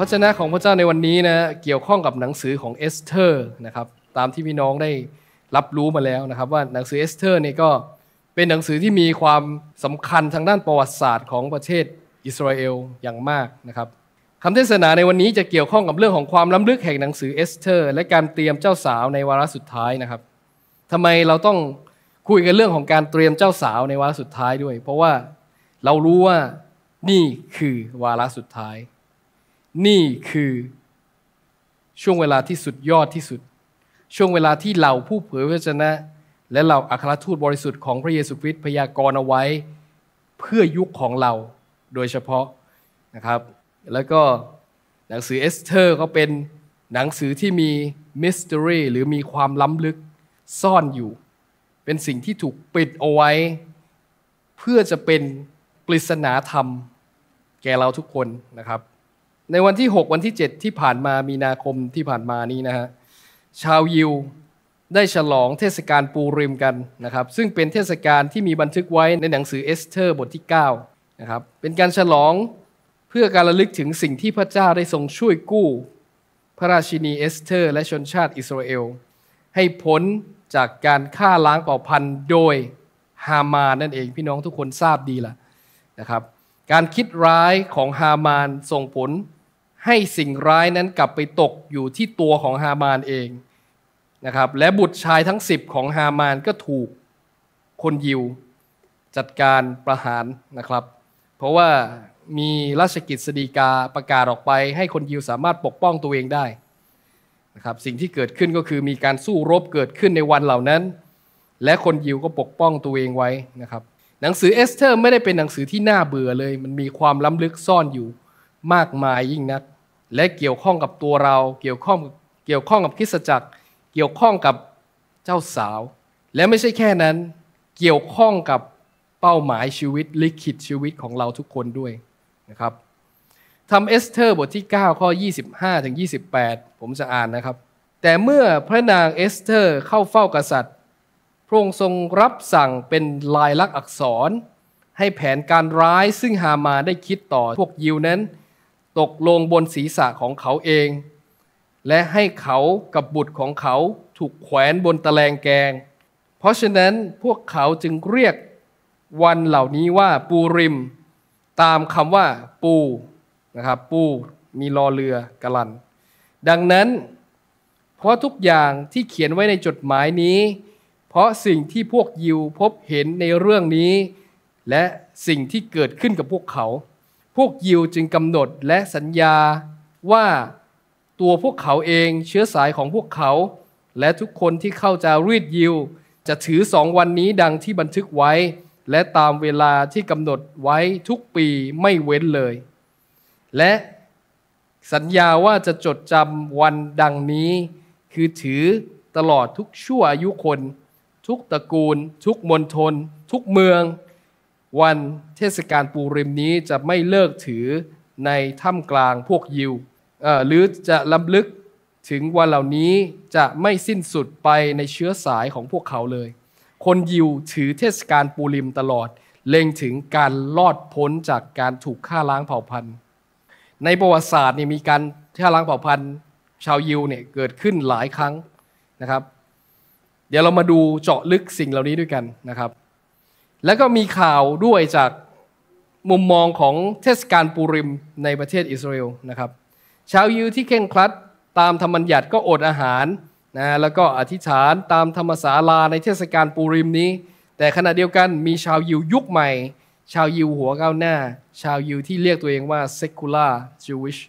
พระวจนะของพระเจ้าในวันนี้นะเกี่ยวข้องกับหนังสือของเอสเธอร์นะครับตามที่พี่น้องได้รับรู้มาแล้วนะครับว่าหนังสือเอสเธอร์นี่ก็เป็นหนังสือที่มีความสำคัญทางด้านประวัติศาสตร์ของประเทศอิสราเอลอย่างมากนะครับคำเทศนาในวันนี้จะเกี่ยวข้องกับเรื่องของความล้ำลึกแห่งหนังสือเอสเธอร์และการเตรียมเจ้าสาวในวาระสุดท้ายนะครับทำไมเราต้องคุยกันเรื่องของการเตรียมเจ้าสาวในวาระสุดท้ายด้วยเพราะว่าเรารู้ว่านี่คือวาระสุดท้ายนี่คือช่วงเวลาที่สุดยอดที่สุดช่วงเวลาที่เราผู้เผยพระวจนะและเราอัครทูตบริสุทธิ์ของพระเยซูคริสต์พยากรณ์เอาไว้เพื่อยุคของเราโดยเฉพาะนะครับแล้วก็หนังสือเอสเธอร์ก็เป็นหนังสือที่มีมิสทีรีหรือมีความล้ำลึกซ่อนอยู่เป็นสิ่งที่ถูกปิดเอาไว้เพื่อจะเป็นปริศนาธรรมแก่เราทุกคนนะครับในวันที่6วันที่7ที่ผ่านมามีนาคมที่ผ่านมานี้นะฮะชาวยิวได้ฉลองเทศกาลปูริมกันนะครับซึ่งเป็นเทศกาลที่มีบันทึกไว้ในหนังสือเอสเธอร์บทที่9นะครับเป็นการฉลองเพื่อการระลึกถึงสิ่งที่พระเจ้าได้ทรงช่วยกู้พระราชินีเอสเธอร์และชนชาติอิสราเอลให้พ้นจากการฆ่าล้างเผ่าพันธุ์โดยฮามานนั่นเองพี่น้องทุกคนทราบดีละนะครับการคิดร้ายของฮามานส่งผลให้สิ่งร้ายนั้นกลับไปตกอยู่ที่ตัวของฮามานเองนะครับและบุตรชายทั้ง10ของฮามานก็ถูกคนยิวจัดการประหารนะครับเพราะว่ามีราชกฤษฎีกาประกาศออกไปให้คนยิวสามารถปกป้องตัวเองได้นะครับสิ่งที่เกิดขึ้นก็คือมีการสู้รบเกิดขึ้นในวันเหล่านั้นและคนยิวก็ปกป้องตัวเองไว้นะครับหนังสือเอสเธอร์ไม่ได้เป็นหนังสือที่น่าเบื่อเลยมันมีความล้ำลึกซ่อนอยู่มากมายยิ่งนักและเกี่ยวข้องกับตัวเราเกี่ยวข้องกับคริสตจักรเกี่ยวข้องกับเจ้าสาวและไม่ใช่แค่นั้นเกี่ยวข้องกับเป้าหมายชีวิตลิขิตชีวิตของเราทุกคนด้วยนะครับทำเอสเธอร์บทที่9ข้อ25ถึง28ผมจะอ่านนะครับแต่เมื่อพระนางเอสเธอร์เข้าเฝ้ากษัตริย์พระองค์ทรงรับสั่งเป็นลายลักษณ์อักษรให้แผนการร้ายซึ่งฮามาได้คิดต่อพวกยิวนั้นตกลงบนศีรษะของเขาเองและให้เขากับบุตรของเขาถูกแขวนบนตะแลงแกงเพราะฉะนั้นพวกเขาจึงเรียกวันเหล่านี้ว่าปูริมตามคำว่าปูนะครับปูมีรอเรือกะลันดังนั้นเพราะทุกอย่างที่เขียนไว้ในจดหมายนี้เพราะสิ่งที่พวกยิวพบเห็นในเรื่องนี้และสิ่งที่เกิดขึ้นกับพวกเขาพวกยิวจึงกำหนดและสัญญาว่าตัวพวกเขาเองเชื้อสายของพวกเขาและทุกคนที่เข้าจารีตยิวจะถือ2วันนี้ดังที่บันทึกไว้และตามเวลาที่กำหนดไว้ทุกปีไม่เว้นเลยและสัญญาว่าจะจดจำวันดังนี้คือถือตลอดทุกชั่วอายุคนทุกตระกูลทุกมณฑลทุกเมืองวันเทศกาลปูริมนี้จะไม่เลิกถือในท่ามกลางพวกยิวหรือจะล้ำลึกถึงวันเหล่านี้จะไม่สิ้นสุดไปในเชื้อสายของพวกเขาเลยคนยิวถือเทศกาลปูริมตลอดเล็งถึงการรอดพ้นจากการถูกฆ่าล้างเผ่าพันธุ์ในประวัติศาสตร์นี่มีการฆ่าล้างเผ่าพันธุ์ชาวยิวเนี่ยเกิดขึ้นหลายครั้งนะครับเดี๋ยวเรามาดูเจาะลึกสิ่งเหล่านี้ด้วยกันนะครับแล้วก็มีข่าวด้วยจากมุมมองของเทศกาลปูริมในประเทศอิสราเอลนะครับชาวยิวที่เคร่งครัดตามธรรมบัญญัติก็อดอาหารนะแล้วก็อธิษฐานตามธรรมศาลาในเทศกาลปูริมนี้แต่ขณะเดียวกันมีชาวยิวยุคใหม่ชาวยิวหัวก้าวหน้าชาวยิวที่เรียกตัวเองว่า secular Jewish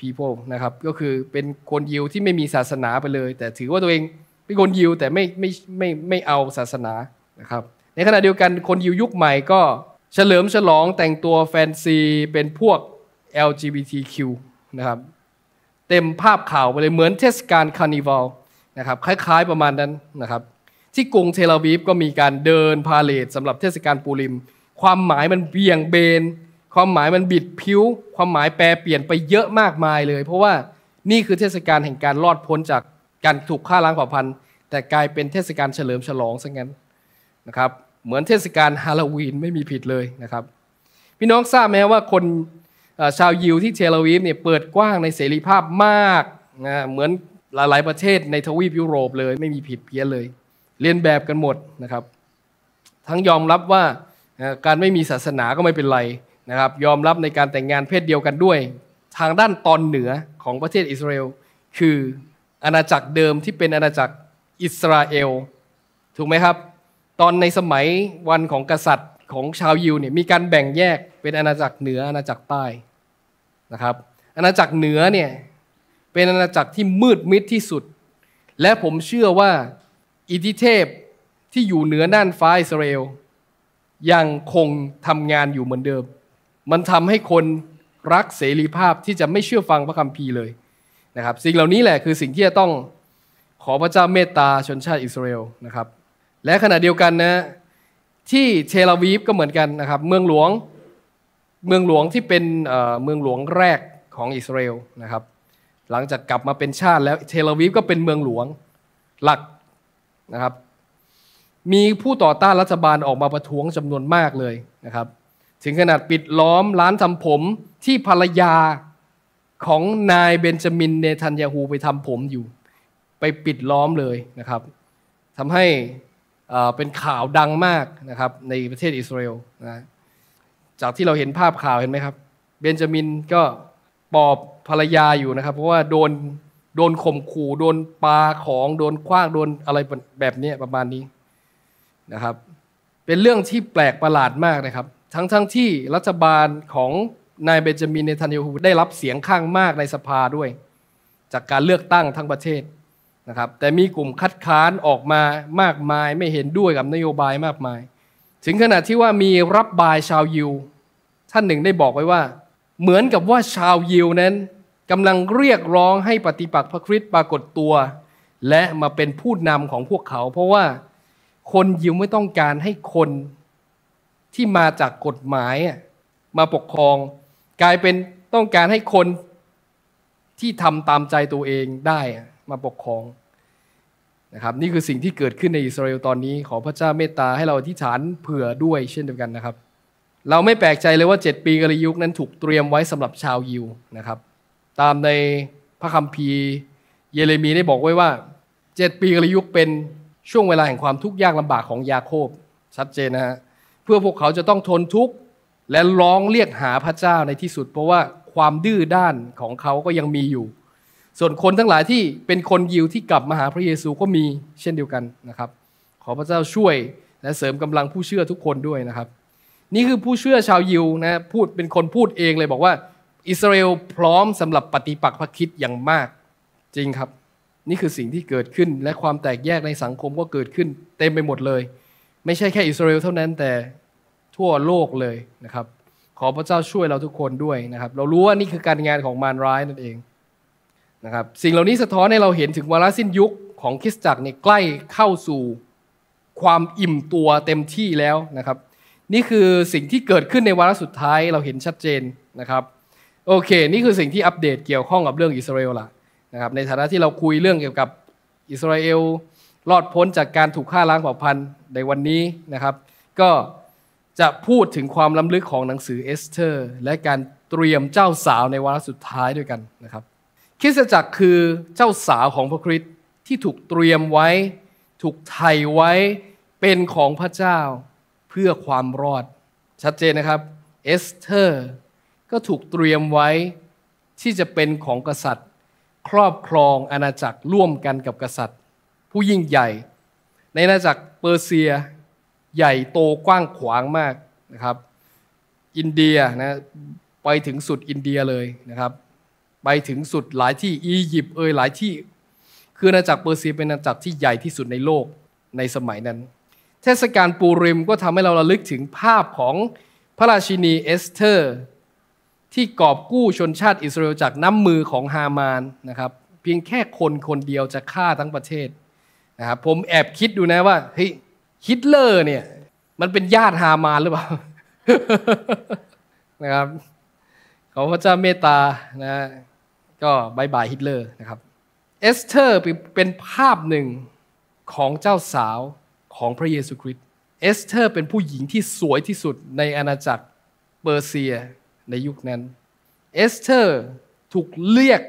people นะครับก็คือเป็นคนยิวที่ไม่มีศาสนาไปเลยแต่ถือว่าตัวเองเป็นคนยิวแต่ไม่เอาศาสนานะครับในขณะเดียวกันคนยิวยุคใหม่ก็เฉลิมฉลองแต่งตัวแฟนซีเป็นพวก LGBTQ นะครับเต็มภาพข่าวไปเลยเหมือนเทศกาลคาร์นิวัลนะครับคล้ายๆประมาณนั้นนะครับที่กรุงเทลอาวีฟก็มีการเดินพาเลทสำหรับเทศกาลปูริมความหมายมันเบี่ยงเบนความหมายมันบิดผิวความหมายแปรเปลี่ยนไปเยอะมากมายเลยเพราะว่านี่คือเทศกาลแห่งการรอดพ้นจากการถูกฆ่าล้างเผ่าพันธุ์แต่กลายเป็นเทศกาลเฉลิมฉลองซะงั้นนะครับเหมือนเทศกาลฮาโลวีนไม่มีผิดเลยนะครับพี่น้องทราบไหมว่าคน ชาวยิวที่เทลอาวีฟเนี่ยเปิดกว้างในเสรีภาพมากนะเหมือนหลายๆประเทศในทวีปยุโรปเลยไม่มีผิดเพี้ยนเลยเรียนแบบกันหมดนะครับทั้งยอมรับว่าการไม่มีศาสนาก็ไม่เป็นไรนะครับยอมรับในการแต่งงานเพศเดียวกันด้วยทางด้านตอนเหนือของประเทศอิสราเอลคืออาณาจักรเดิมที่เป็นอาณาจักรอิสราเอลถูกไหมครับตอนในสมัยวันของกษัตริย์ของชาวยิวเนี่ยมีการแบ่งแยกเป็นอาณาจักรเหนืออาณาจักรใต้นะครับอาณาจักรเหนือเนี่ยเป็นอาณาจักรที่มืดมิดที่สุดและผมเชื่อว่าอิทธิเทพที่อยู่เหนือน่านฟ้าอิสราเอลยังคงทำงานอยู่เหมือนเดิมมันทำให้คนรักเสรีภาพที่จะไม่เชื่อฟังพระคัมภีร์เลยนะครับสิ่งเหล่านี้แหละคือสิ่งที่จะต้องขอพระเจ้าเมตตาชนชาติอิสราเอลนะครับและขณะเดียวกันนะที่เทลอาวีฟก็เหมือนกันนะครับเมืองหลวงที่เป็นเมืองหลวงแรกของอิสราเอลนะครับหลังจากกลับมาเป็นชาติแล้วเทลอาวีฟก็เป็นเมืองหลวงหลักนะครับมีผู้ต่อต้านรัฐบาลออกมาประท้วงจำนวนมากเลยนะครับถึงขนาดปิดล้อมร้านทำผมที่ภรรยาของนายเบนจามินเนทันยาฮูไปทำผมอยู่ไปปิดล้อมเลยนะครับทำให้เป็นข่าวดังมากนะครับในประเทศอิสราเอลนะจากที่เราเห็นภาพข่าวเห็นไหมครับเบนจามินก็ปอบภรรยาอยู่นะครับเพราะว่าโดนข่มขู่โดนปาของโดนขว้างโดนอะไรแบบนี้ประมาณนี้นะครับเป็นเรื่องที่แปลกประหลาดมากนะครับทั้งที่รัฐบาลของนายเบนจามินเนทันยาฮูได้รับเสียงข้างมากในสภาด้วยจากการเลือกตั้งทั้งประเทศนะครับแต่มีกลุ่มคัดค้านออกมามากมายไม่เห็นด้วยกับนโยบายมากมายถึงขนาดที่ว่ามีรับบายชาวยิวท่านหนึ่งได้บอกไว้ว่าเหมือนกับว่าชาวยิวนั้นกำลังเรียกร้องให้ปฏิปักษ์พระคริสต์ปรากฏตัวและมาเป็นผู้นำของพวกเขาเพราะว่าคนยิวไม่ต้องการให้คนที่มาจากกฎหมายมาปกครองกลายเป็นต้องการให้คนที่ทำตามใจตัวเองได้มาปกครองนะครับนี่คือสิ่งที่เกิดขึ้นในอิสราเอลตอนนี้ขอพระเจ้าเมตตาให้เราอธิษฐานเผื่อด้วยเช่นเดียวกันนะครับเราไม่แปลกใจเลยว่า7 ปีกาลยุคนั้นถูกเตรียมไว้สำหรับชาวยิวนะครับตามในพระคัมภีร์เยเรมีได้บอกไว้ว่า7 ปีกาลยุคเป็นช่วงเวลาแห่งความทุกข์ยากลำบากของยาโคบชัดเจนนะฮะเพื่อพวกเขาจะต้องทนทุกข์และร้องเรียกหาพระเจ้าในที่สุดเพราะว่าความดื้อด้านของเขาก็ยังมีอยู่ส่วนคนทั้งหลายที่เป็นคนยิวที่กลับมาหาพระเยซูก็มีเช่นเดียวกันนะครับขอพระเจ้าช่วยและเสริมกำลังผู้เชื่อทุกคนด้วยนะครับนี่คือผู้เชื่อชาวยิวนะพูดเป็นคนพูดเองเลยบอกว่าอิสราเอลพร้อมสำหรับปฏิปักษ์พระคริสต์อย่างมากจริงครับนี่คือสิ่งที่เกิดขึ้นและความแตกแยกในสังคมก็เกิดขึ้นเต็มไปหมดเลยไม่ใช่แค่อิสราเอลเท่านั้นแต่ทั่วโลกเลยนะครับขอพระเจ้าช่วยเราทุกคนด้วยนะครับเรารู้ว่านี่คือการงานของมารร้ายนั่นเองนะครับสิ่งเหล่านี้สะท้อนให้เราเห็นถึงวาระสิ้นยุคของคริสตจักรเนี่ยใกล้เข้าสู่ความอิ่มตัวเต็มที่แล้วนะครับนี่คือสิ่งที่เกิดขึ้นในวาระสุดท้ายเราเห็นชัดเจนนะครับโอเคนี่คือสิ่งที่อัปเดตเกี่ยวข้องกับเรื่องอิสราเอลละนะครับในฐานะที่เราคุยเรื่องเกี่ยวกับอิสราเอลรอดพ้นจากการถูกฆ่าล้างเผ่าพันธุ์ในวันนี้นะครับก็จะพูดถึงความล้ำลึกของหนังสือเอสเธอร์และการเตรียมเจ้าสาวในวาระสุดท้ายด้วยกันนะครับคริสตจักรคือเจ้าสาวของพระคริสต์ที่ถูกเตรียมไว้ถูกไถ่ไว้เป็นของพระเจ้าเพื่อความรอดชัดเจนนะครับเอสเธอร์ก็ถูกเตรียมไว้ที่จะเป็นของกษัตริย์ครอบครองอาณาจักรร่วมกันกับกษัตริย์ผู้ยิ่งใหญ่ในอาณาจักรเปอร์เซียใหญ่โตกว้างขวางมากนะครับอินเดียนะไปถึงสุดอินเดียเลยนะครับไปถึงสุดหลายที่อียิปต์หลายที่คืออาณาจักรเปอร์เซียเป็นอาณาจักรที่ใหญ่ที่สุดในโลกในสมัยนั้นเทศกาลปูริมก็ทำให้เราระลึกถึงภาพของพระราชินีเอสเธอร์ที่กอบกู้ชนชาติอิสราเอลจากน้ำมือของฮามานนะครับเพียงแค่คนเดียวจะฆ่าทั้งประเทศนะครับผมแอบคิดดูนะว่าเฮ้ยฮิตเลอร์เนี่ยมันเป็นญาติฮามานหรือเปล่า นะครับขอพระเจ้าเมตตานะก็บายบายฮิตเลอร์นะครับเอสเธอร์เป็นภาพหนึ่งของเจ้าสาวของพระเยซูคริสต์เอสเธอร์เป็นผู้หญิงที่สวยที่สุดในอาณาจักรเปอร์เซียในยุคนั้น เอสเธอร์ถูกเลือก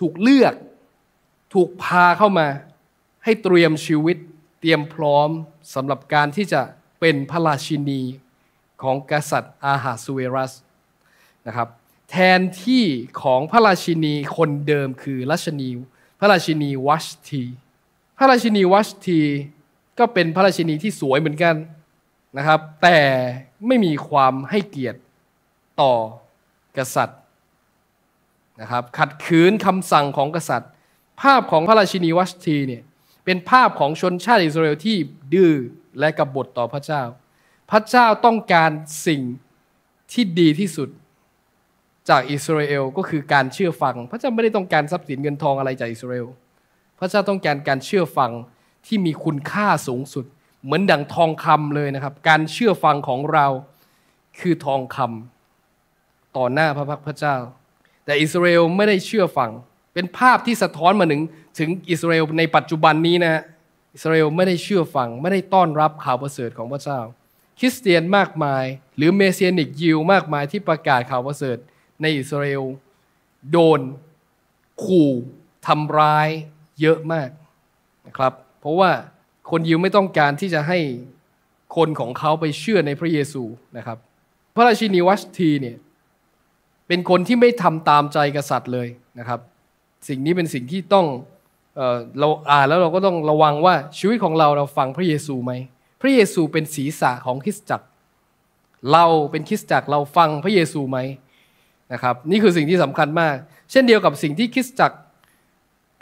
ถูกพาเข้ามาให้เตรียมชีวิตเตรียมพร้อมสำหรับการที่จะเป็นพระราชินีของกษัตริย์อาหาสุเอรัสนะครับแทนที่ของพระราชินีคนเดิมคือพระราชินีวัชทีพระราชินีวัชทีก็เป็นพระราชินีที่สวยเหมือนกันนะครับแต่ไม่มีความให้เกียรติต่อกษัตริย์นะครับขัดขืนคำสั่งของกษัตริย์ภาพของพระราชินีวัชทีเนี่ยเป็นภาพของชนชาติอิสราเอลที่ดื้อและกบฏต่อพระเจ้าพระเจ้าต้องการสิ่งที่ดีที่สุดจากอิสราเอลก็คือการเชื่อฟังพระเจ้าไม่ได้ต้องการทรัพย์สินเงินทองอะไรจากอิสราเอลพระเจ้าต้องการการเชื่อฟังที่มีคุณค่าสูงสุดเหมือนดั่งทองคำเลยนะครับการเชื่อฟังของเราคือทองคำต่อหน้าพระพักพระเจ้าแต่อิสราเอลไม่ได้เชื่อฟังเป็นภาพที่สะท้อนมาถึงอิสราเอลในปัจจุบันนี้นะฮะอิสราเอลไม่ได้เชื่อฟังไม่ได้ต้อนรับข่าวประเสริฐของพระเจ้าคริสเตียนมากมายหรือเมเซียนิกยิวมากมายที่ประกาศข่าวประเสริฐในอิสราเอลโดนขู่ทำร้ายเยอะมากนะครับเพราะว่าคนยิวไม่ต้องการที่จะให้คนของเขาไปเชื่อในพระเยซูนะครับพระราชินีวัชทีเนี่ยเป็นคนที่ไม่ทำตามใจกษัตริย์เลยนะครับสิ่งนี้เป็นสิ่งที่ต้องเราอ่านแล้วเราก็ต้องระวังว่าชีวิตของเราฟังพระเยซูไหมพระเยซูเป็นศีรษะของคริสตจักรเราเป็นคริสตจักรเราฟังพระเยซูไหมนะครับนี่คือสิ่งที่สำคัญมากเช่นเดียวกับสิ่งที่คริสตจักร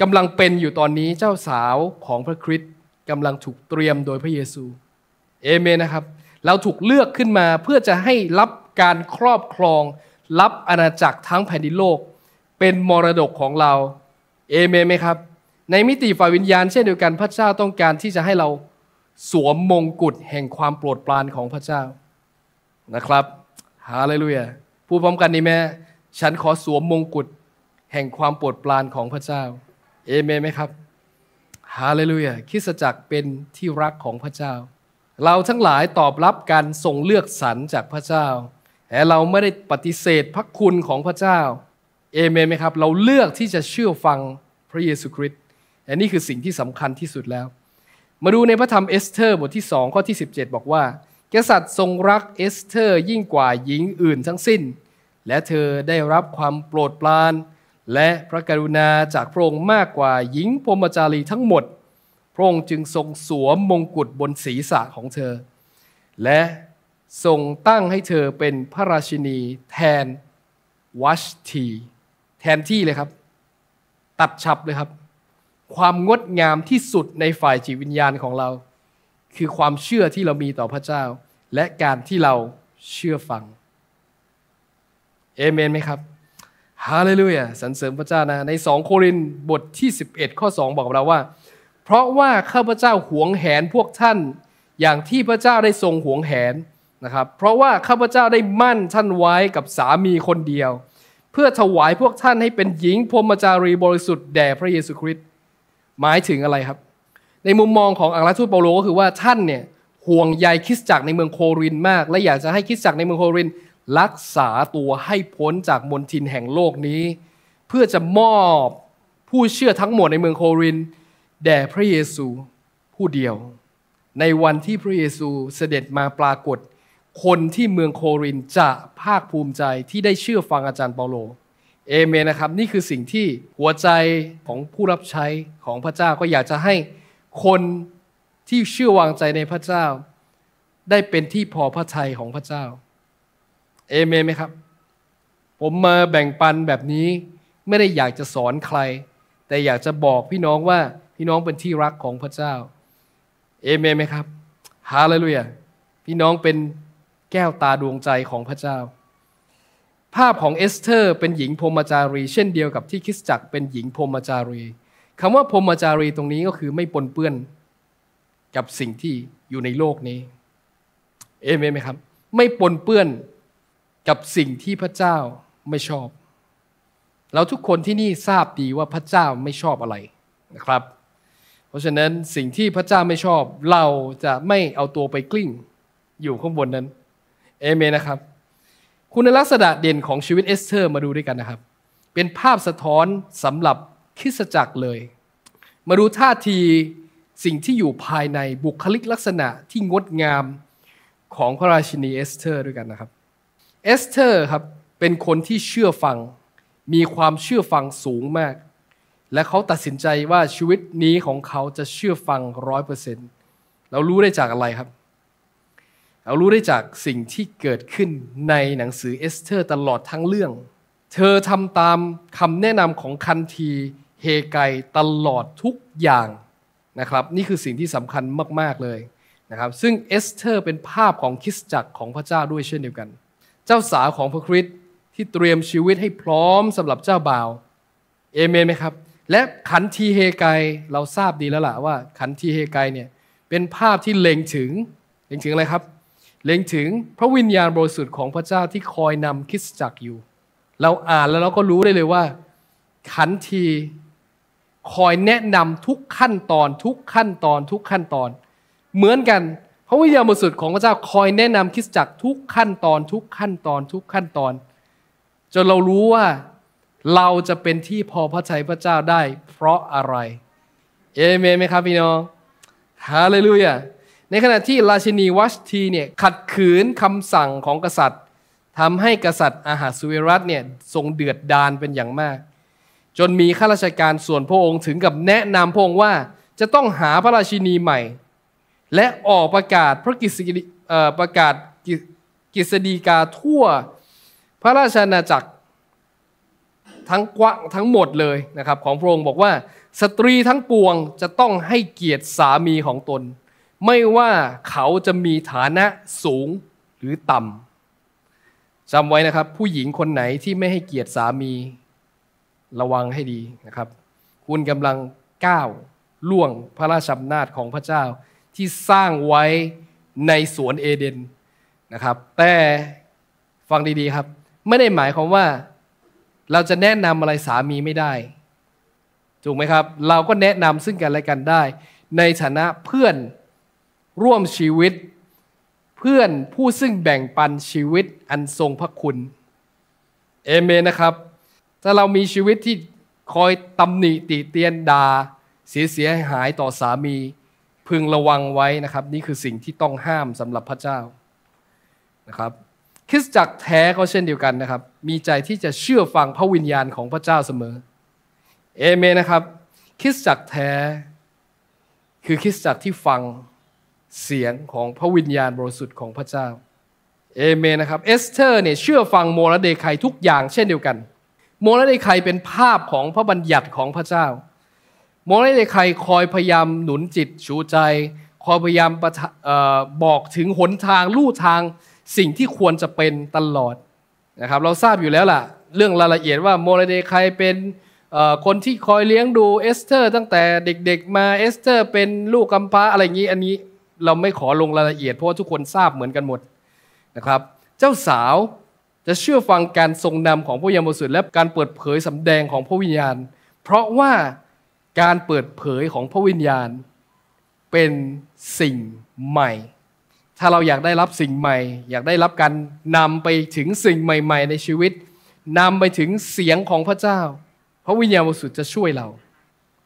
กำลังเป็นอยู่ตอนนี้เจ้าสาวของพระคริสต์กำลังถูกเตรียมโดยพระเยซูเอเมนนะครับเราถูกเลือกขึ้นมาเพื่อจะให้รับการครอบครองรับอาณาจักรทั้งแผ่นดินโลกเป็นมรดกของเราเอเมนไหมครับในมิติฝ่ายวิญญาณเช่นเดียวกันพระเจ้าต้องการที่จะให้เราสวมมงกุฎแห่งความโปรดปรานของพระเจ้านะครับฮาเลลูยาพูดพร้อมกันดีไหมฉันขอสวมมงกุฎแห่งความโปรดปรานของพระเจ้าเอเมนไหมครับฮาเลลูยาคริสตจักรเป็นที่รักของพระเจ้าเราทั้งหลายตอบรับการทรงเลือกสรรจากพระเจ้าแต่เราไม่ได้ปฏิเสธพระคุณของพระเจ้าเอเมนไหมครับเราเลือกที่จะเชื่อฟังพระเยซูคริสต์และนี่คือสิ่งที่สำคัญที่สุดแล้วมาดูในพระธรรมเอสเธอร์บทที่2ข้อที่17บอกว่ากษัตริย์ทรงรักเอสเธอร์ยิ่งกว่าหญิงอื่นทั้งสิ้นและเธอได้รับความโปรดปรานและพระกรุณาจากพระองค์มากกว่าหญิงพรหมจารีทั้งหมดพระองค์จึงทรงสวมมงกุฎบนศีรษะของเธอและทรงตั้งให้เธอเป็นพระราชินีแทนวัชทีแทนที่เลยครับตัดฉับเลยครับความงดงามที่สุดในฝ่ายจิตวิญญาณของเราคือความเชื่อที่เรามีต่อพระเจ้าและการที่เราเชื่อฟังเอเมนไหมครับฮาเลลูยาสรรเสริญพระเจ้านะใน2โครินธ์บทที่11ข้อ2บอกเราว่าเพราะว่าข้าพเจ้าหวงแหนพวกท่านอย่างที่พระเจ้าได้ทรงหวงแหนนะครับเพราะว่าข้าพเจ้าได้มั่นท่านไว้กับสามีคนเดียวเพื่อถวายพวกท่านให้เป็นหญิงพรหมจารีบริสุทธิ์แด่พระเยซูคริสต์หมายถึงอะไรครับในมุมมองของอัครทูตเปาโลก็คือว่าท่านเนี่ยห่วงใยคริสตจักรในเมืองโครินธ์มากและอยากจะให้คริสตจักรในเมืองโครินธ์รักษาตัวให้พ้นจากมลทินแห่งโลกนี้เพื่อจะมอบผู้เชื่อทั้งหมดในเมืองโครินธ์แด่พระเยซูผู้เดียวในวันที่พระเยซูเสด็จมาปรากฏคนที่เมืองโครินธ์จะภาคภูมิใจที่ได้เชื่อฟังอาจารย์เปาโลเอเมนนะครับนี่คือสิ่งที่หัวใจของผู้รับใช้ของพระเจ้าก็อยากจะให้คนที่เชื่อวางใจในพระเจ้าได้เป็นที่พอพระทัยของพระเจ้าเอเมนไหมครับผมมาแบ่งปันแบบนี้ไม่ได้อยากจะสอนใครแต่อยากจะบอกพี่น้องว่าพี่น้องเป็นที่รักของพระเจ้าเอเมนไหมครับฮาเลลูยาพี่น้องเป็นแก้วตาดวงใจของพระเจ้าภาพของเอสเธอร์เป็นหญิงพรหมจารีเช่นเดียวกับที่คริสตจักรเป็นหญิงพรหมจารีคำว่าพรหมจารีตรงนี้ก็คือไม่ปนเปื้อนกับสิ่งที่อยู่ในโลกนี้เอเมนไหมครับไม่ปนเปื้อนกับสิ่งที่พระเจ้าไม่ชอบเราทุกคนที่นี่ทราบดีว่าพระเจ้าไม่ชอบอะไรนะครับเพราะฉะนั้นสิ่งที่พระเจ้าไม่ชอบเราจะไม่เอาตัวไปกลิ้งอยู่ข้างบนนั้นเอเมนนะครับ คุณลักษณะเด่นของชีวิตเอสเธอร์มาดูด้วยกันนะครับเป็นภาพสะท้อนสำหรับคริสตจักรเลยมาดูท่าทีสิ่งที่อยู่ภายในบุคลิกลักษณะที่งดงามของพระราชินีเอสเธอร์ด้วยกันนะครับเอสเธอร์ครับเป็นคนที่เชื่อฟังมีความเชื่อฟังสูงมากและเขาตัดสินใจว่าชีวิตนี้ของเขาจะเชื่อฟัง 100% เรารู้ได้จากอะไรครับเรารู้ได้จากสิ่งที่เกิดขึ้นในหนังสือเอสเธอร์ตลอดทั้งเรื่องเธอทำตามคำแนะนำของคันธีเฮไกตลอดทุกอย่างนะครับนี่คือสิ่งที่สำคัญมากๆเลยนะครับซึ่งเอสเธอร์เป็นภาพของคริสตจักรของพระเจ้าด้วยเช่นเดียวกันเจ้าสาวของพระคริสต์ที่เตรียมชีวิตให้พร้อมสำหรับเจ้าบ่าวเอเมนไหมครับและขันธีเฮไกเราทราบดีแล้วล่ะว่าขันธีเฮไกเนี่ยเป็นภาพที่เล็งถึงอะไรครับเล็งถึงพระวิญญาณบริสุทธิ์ของพระเจ้าที่คอยนำคริสตจักรอยู่เราอ่านแล้วเราก็รู้ได้เลยว่าขันธีคอยแนะนำทุกขั้นตอนเหมือนกันพระวิญญาณบริสุทธิ์ของพระเจ้าคอยแนะนำคริสตจักรทุกขั้นตอนจนเรารู้ว่าเราจะเป็นที่พอพระทัยพระเจ้าได้เพราะอะไรเอเมนไหมครับพี่น้องฮาเลลูยาในขณะที่ราชินีวัชทีเนี่ยขัดขืนคำสั่งของกษัตริย์ทำให้กษัตริย์อาหาสเวรัสเนี่ยทรงเดือดดาลเป็นอย่างมากจนมีข้าราชการส่วนพระองค์ถึงกับแนะนำพระองค์ว่าจะต้องหาพระราชินีใหม่และออกประกาศพระกฤษฎีกาทั่วพระราชอาณาจักรทั้งหมดเลยนะครับของพระองค์บอกว่าสตรีทั้งปวงจะต้องให้เกียรติสามีของตนไม่ว่าเขาจะมีฐานะสูงหรือต่ำจำไว้นะครับผู้หญิงคนไหนที่ไม่ให้เกียรติสามีระวังให้ดีนะครับคุณกำลังก้าวล่วงพระราชอำนาจของพระเจ้าที่สร้างไว้ในสวนเอเดนนะครับแต่ฟังดีๆครับไม่ได้หมายความว่าเราจะแนะนำอะไรสามีไม่ได้ถูกไหมครับเราก็แนะนำซึ่งกันและกันได้ในฐานะเพื่อนร่วมชีวิตเพื่อนผู้ซึ่งแบ่งปันชีวิตอันทรงพระคุณเอเมนนะครับถ้าเรามีชีวิตที่คอยตำหนิติเตียนด่าเสียหายต่อสามีพึงระวังไว้นะครับนี่คือสิ่งที่ต้องห้ามสำหรับพระเจ้านะครับคริสตจักรแท้ก็เช่นเดียวกันนะครับมีใจที่จะเชื่อฟังพระวิญญาณของพระเจ้าเสมอเอเมนนะครับคริสตจักรแท้คือคริสตจักรที่ฟังเสียงของพระวิญญาณบริสุทธิ์ของพระเจ้าเอเมนนะครับเอสเธอร์เนี่ยเชื่อฟังโมรเดคายทุกอย่างเช่นเดียวกันโมรเดคายเป็นภาพของพระบัญญัติของพระเจ้าโมรเดคายคอยพยายามหนุนจิตชูใจคอยพยายามบอกถึงหนทางลู่ทางสิ่งที่ควรจะเป็นตลอดนะครับเราทราบอยู่แล้วล่ะเรื่องรายละเอียดว่าโมรเดคายเป็นคนที่คอยเลี้ยงดูเอสเธอร์ตั้งแต่เด็กๆมาเอสเธอร์เป็นลูกกำพร้าอะไรอย่างนี้อันนี้เราไม่ขอลงรายละเอียดเพราะทุกคนทราบเหมือนกันหมดนะครับเจ้าสาวจะเชื่อฟังการทรงนำของพระวิญญาณบริสุทธิ์และการเปิดเผยสำแดงของพระวิญญาณเพราะว่าการเปิดเผยของพระวิญญาณเป็นสิ่งใหม่ถ้าเราอยากได้รับสิ่งใหม่อยากได้รับการนำไปถึงสิ่งใหม่ๆในชีวิตนำไปถึงเสียงของพระเจ้าพระวิญญาณบริสุทธิ์จะช่วยเรา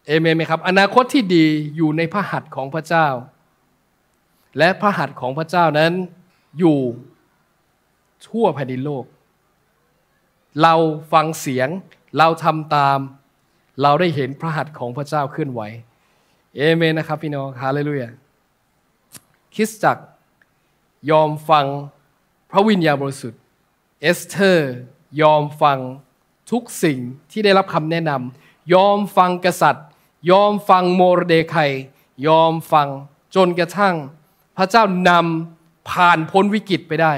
เอเมนไหมครับอนาคตที่ดีอยู่ในพระหัตถ์ของพระเจ้าและพระหัตถ์ของพระเจ้านั้นอยู่ทั่วแผ่นดินโลกเราฟังเสียงเราทำตามเราได้เห็นพระหัตถ์ของพระเจ้าเคลื่อนไหวเอเมนนะครับพี่น้องฮาเลลูยาคริสตจักรยอมฟังพระวิญญาณบริสุทธิ์เอสเธอร์ยอมฟังทุกสิ่งที่ได้รับคำแนะนำยอมฟังกษัตริย์ยอมฟังโมรเดคายยอมฟังจนกระทั่งพระเจ้านำผ่านพ้นวิกฤตไปได้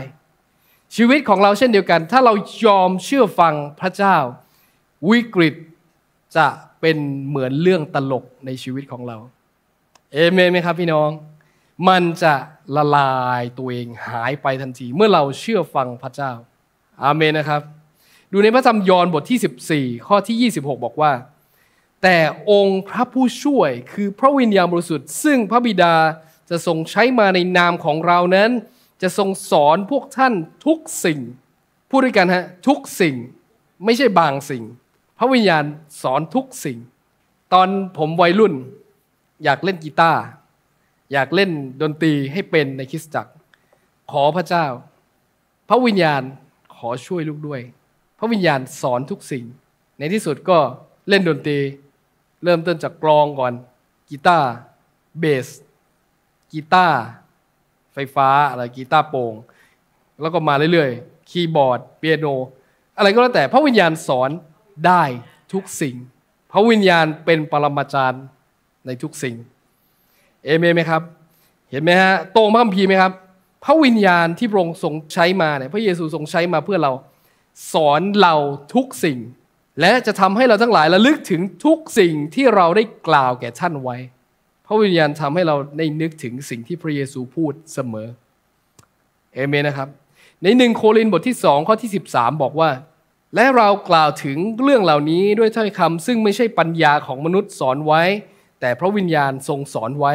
ชีวิตของเราเช่นเดียวกันถ้าเรายอมเชื่อฟังพระเจ้าวิกฤตจะเป็นเหมือนเรื่องตลกในชีวิตของเราเอเมนไหมครับพี่น้องมันจะละลายตัวเองหายไปทันทีเมื่อเราเชื่อฟังพระเจ้าอาเมนนะครับดูในพระธรรมยอห์นบทที่14ข้อที่26บอกว่าแต่องค์พระผู้ช่วยคือพระวิญญาณบริสุทธิ์ซึ่งพระบิดาจะทรงใช้มาในนามของเรานั้นจะทรงสอนพวกท่านทุกสิ่ง พูดด้วยกันฮะทุกสิ่งไม่ใช่บางสิ่งพระวิญญาณสอนทุกสิ่งตอนผมวัยรุ่นอยากเล่นกีตาร์อยากเล่นดนตรีให้เป็นในคริสตจักรขอพระเจ้าพระวิญญาณขอช่วยลูกด้วยพระวิญญาณสอนทุกสิ่งในที่สุดก็เล่นดนตรีเริ่มต้นจากกลองก่อนกีตาร์เบสกีตาร์ไฟฟ้าอะไรกีตาร์โปร่งแล้วก็มาเรื่อยๆคีย์บอร์ดเปียโนอะไรก็แล้วแต่พระวิญญาณสอนได้ทุกสิ่งพระวิญญาณเป็นปรมาจารย์ในทุกสิ่งเอเมนไหมครับเห็นไหมฮะตรงพระคัมภีร์ไหมครับพระวิญญาณที่พระองค์ทรงใช้มาเนี่ยพระเยซูทรงใช้มาเพื่อเราสอนเราทุกสิ่งและจะทำให้เราทั้งหลายระลึกถึงทุกสิ่งที่เราได้กล่าวแก่ท่านไว้พระวิญญาณทำให้เราได้นึกถึงสิ่งที่พระเยซูพูดเสมอเอเมนนะครับใน1โครินธ์บทที่2ข้อที่13บอกว่าและเรากล่าวถึงเรื่องเหล่านี้ด้วยถ้อยคำซึ่งไม่ใช่ปัญญาของมนุษย์สอนไว้แต่พระวิญญาณทรงสอนไว้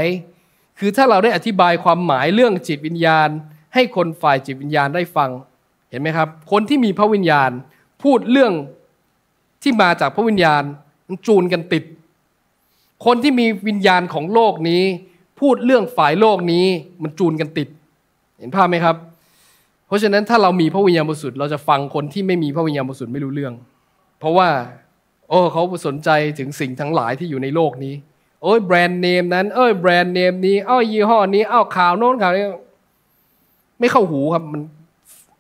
คือถ้าเราได้อธิบายความหมายเรื่องจิตวิญญาณให้คนฝ่ายจิตวิญญาณได้ฟังเห็นไหมครับคนที่มีพระวิญญาณพูดเรื่องที่มาจากพระวิญญาณมันจูนกันติดคนที่มีวิญญาณของโลกนี้พูดเรื่องฝ่ายโลกนี้มันจูนกันติดเห็นภาพไหมครับเพราะฉะนั้นถ้าเรามีพระวิญญาณบริสุทธิ์เราจะฟังคนที่ไม่มีพระวิญญาณบริสุทธิ์ไม่รู้เรื่องเพราะว่าเขาสนใจถึงสิ่งทั้งหลายที่อยู่ในโลกนี้โอ้ยแบรนด์เนมนั้นเอ้ยแบรนด์เนมนี้อ้อยยี่ห้อนี้อ้าวข่าวโน้นข่าวนี้ไม่เข้าหูครับมัน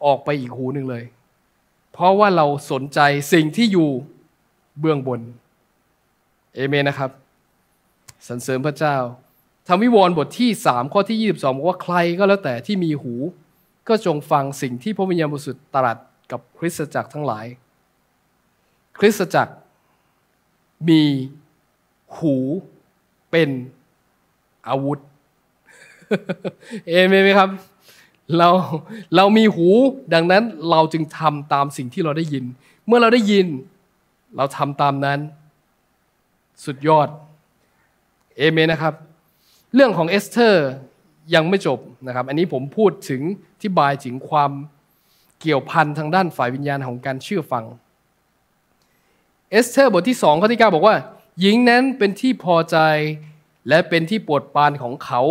ออกไปอีกหูหนึ่งเลยเพราะว่าเราสนใจสิ่งที่อยู่เบื้องบนเอเมนนะครับสรรเสริญพระเจ้าธรรมวิวรณ์บทที่3ข้อที่22บอกว่าใครก็แล้วแต่ที่มีหูก็จงฟังสิ่งที่พระวิญญาณบริสุทธิ์ตรัสกับคริสตจักรทั้งหลายคริสตจักรมีหูเป็นอาวุธเอเมนไหมครับเรามีหูดังนั้นเราจึงทำตามสิ่งที่เราได้ยินเมื่อเราได้ยินเราทำตามนั้นสุดยอดเอเมนนะครับเรื่องของเอสเธอร์ยังไม่จบนะครับอันนี้ผมพูดถึงอธิบายถึงความเกี่ยวพันทางด้านฝ่ายวิญญาณของการเชื่อฟังเอสเธอร์บทที่2ข้อที่9บอกว่าหญิงนั้นเป็นที่พอใจและเป็นที่โปรดปรานของเขา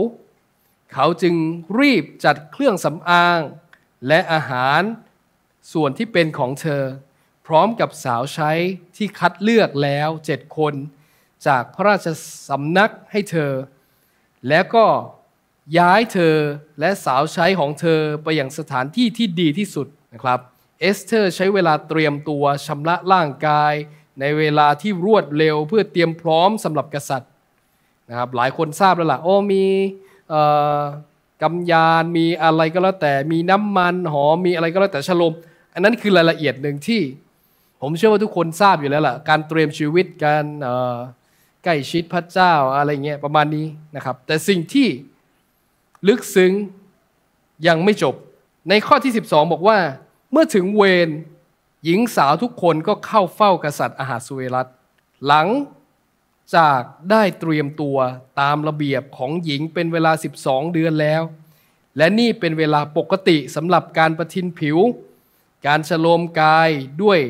เขาจึงรีบจัดเครื่องสำอางและอาหารส่วนที่เป็นของเธอพร้อมกับสาวใช้ที่คัดเลือกแล้ว7คนจากพระราชสำนักให้เธอและก็ย้ายเธอและสาวใช้ของเธอไปอย่างสถานที่ที่ดีที่สุดนะครับเอสเธอร์ใช้เวลาเตรียมตัวชำระร่างกายในเวลาที่รวดเร็วเพื่อเตรียมพร้อมสำหรับกษัตริย์นะครับหลายคนทราบแล้วล่ะมีกำยานมีอะไรก็แล้วแต่มีน้ำมันหอมมีอะไรก็แล้วแต่ชโลมอันนั้นคือรายละเอียดหนึ่งที่ผมเชื่อว่าทุกคนทราบอยู่แล้วล่ะการเตรียมชีวิตการใกล้ชิดพระเจ้าอะไรเงี้ยประมาณนี้นะครับแต่สิ่งที่ลึกซึ้งยังไม่จบในข้อที่12บอกว่าเมื่อถึงเวรหญิงสาวทุกคนก็เข้าเฝ้ากษัตริย์อาหาสเวรัสหลังจากได้เตรียมตัวตามระเบียบของหญิงเป็นเวลา12เดือนแล้วและนี่เป็นเวลาปกติสำหรับการประทินผิวการชโลมกายด้วย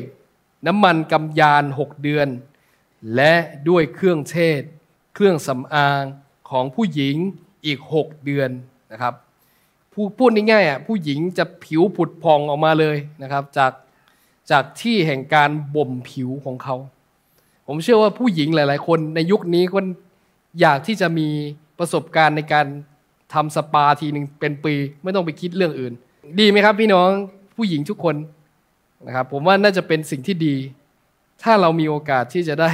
น้ำมันกำยาน6เดือนและด้วยเครื่องเทศเครื่องสำอางของผู้หญิงอีก6เดือนนะครับพูดง่ายๆผู้หญิงจะผิวผุดพองออกมาเลยนะครับจากที่แห่งการบ่มผิวของเขาผมเชื่อว่าผู้หญิงหลายๆคนในยุคนี้ก็อยากที่จะมีประสบการณ์ในการทำสปาทีหนึ่งเป็นปีไม่ต้องไปคิดเรื่องอื่นดีไหมครับพี่น้องผู้หญิงทุกคนนะครับผมว่าน่าจะเป็นสิ่งที่ดีถ้าเรามีโอกาสที่จะได้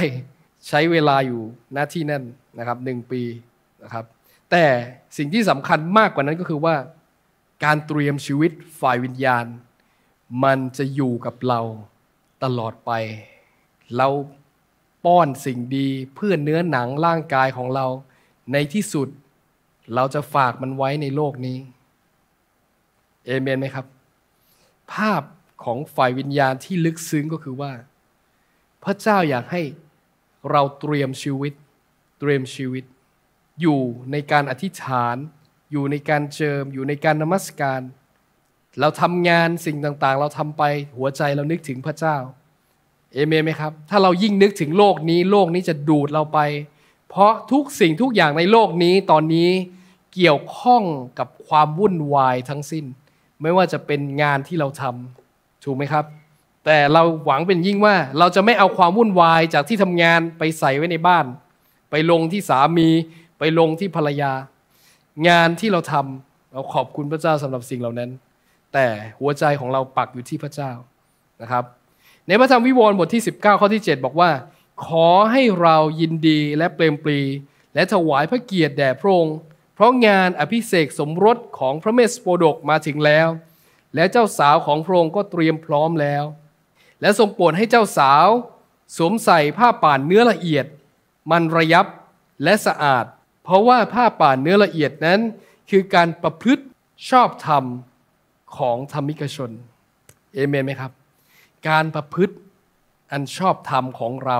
ใช้เวลาอยู่หน้าที่นั่นนะครับ1ปีนะครับแต่สิ่งที่สำคัญมากกว่านั้นก็คือว่าการเตรียมชีวิตฝ่ายวิญญาณมันจะอยู่กับเราตลอดไปเราป้อนสิ่งดีเพื่อเนื้อหนังร่างกายของเราในที่สุดเราจะฝากมันไว้ในโลกนี้เอเมนไหมครับภาพของฝ่ายวิญญาณที่ลึกซึ้งก็คือว่าพระเจ้าอยากให้เราเตรียมชีวิตอยู่ในการอธิษฐานอยู่ในการเจิมอยู่ในการนมัสการ เราทำงานสิ่งต่างๆเราทำไปหัวใจเรานึกถึงพระเจ้าเอเมนไหมครับถ้าเรายิ่งนึกถึงโลกนี้โลกนี้จะดูดเราไปเพราะทุกสิ่งทุกอย่างในโลกนี้ตอนนี้เกี่ยวข้องกับความวุ่นวายทั้งสิ้นไม่ว่าจะเป็นงานที่เราทำถูกไหมครับแต่เราหวังเป็นยิ่งว่าเราจะไม่เอาความวุ่นวายจากที่ทำงานไปใส่ไว้ในบ้านไปลงที่สามีไปลงที่ภรรยางานที่เราทำเราขอบคุณพระเจ้าสำหรับสิ่งเหล่านั้นแต่หัวใจของเราปักอยู่ที่พระเจ้านะครับในพระธรรมวิวรณ์บทที่19ข้อที่7บอกว่าขอให้เรายินดีและเปรมปรีและถวายพระเกียรติแด่พระองค์เพราะงานอภิเษกสมรสของพระเมสโปดกมาถึงแล้วและเจ้าสาวของพระองค์ก็เตรียมพร้อมแล้วและทรงโปรดให้เจ้าสาวสวมใส่ผ้าป่านเนื้อละเอียดมันระยับและสะอาดเพราะว่าผ้าป่านเนื้อละเอียดนั้นคือการประพฤติชอบธรรมของธรรมิกชนเอเมนไหมครับการประพฤติอันชอบธรรมของเรา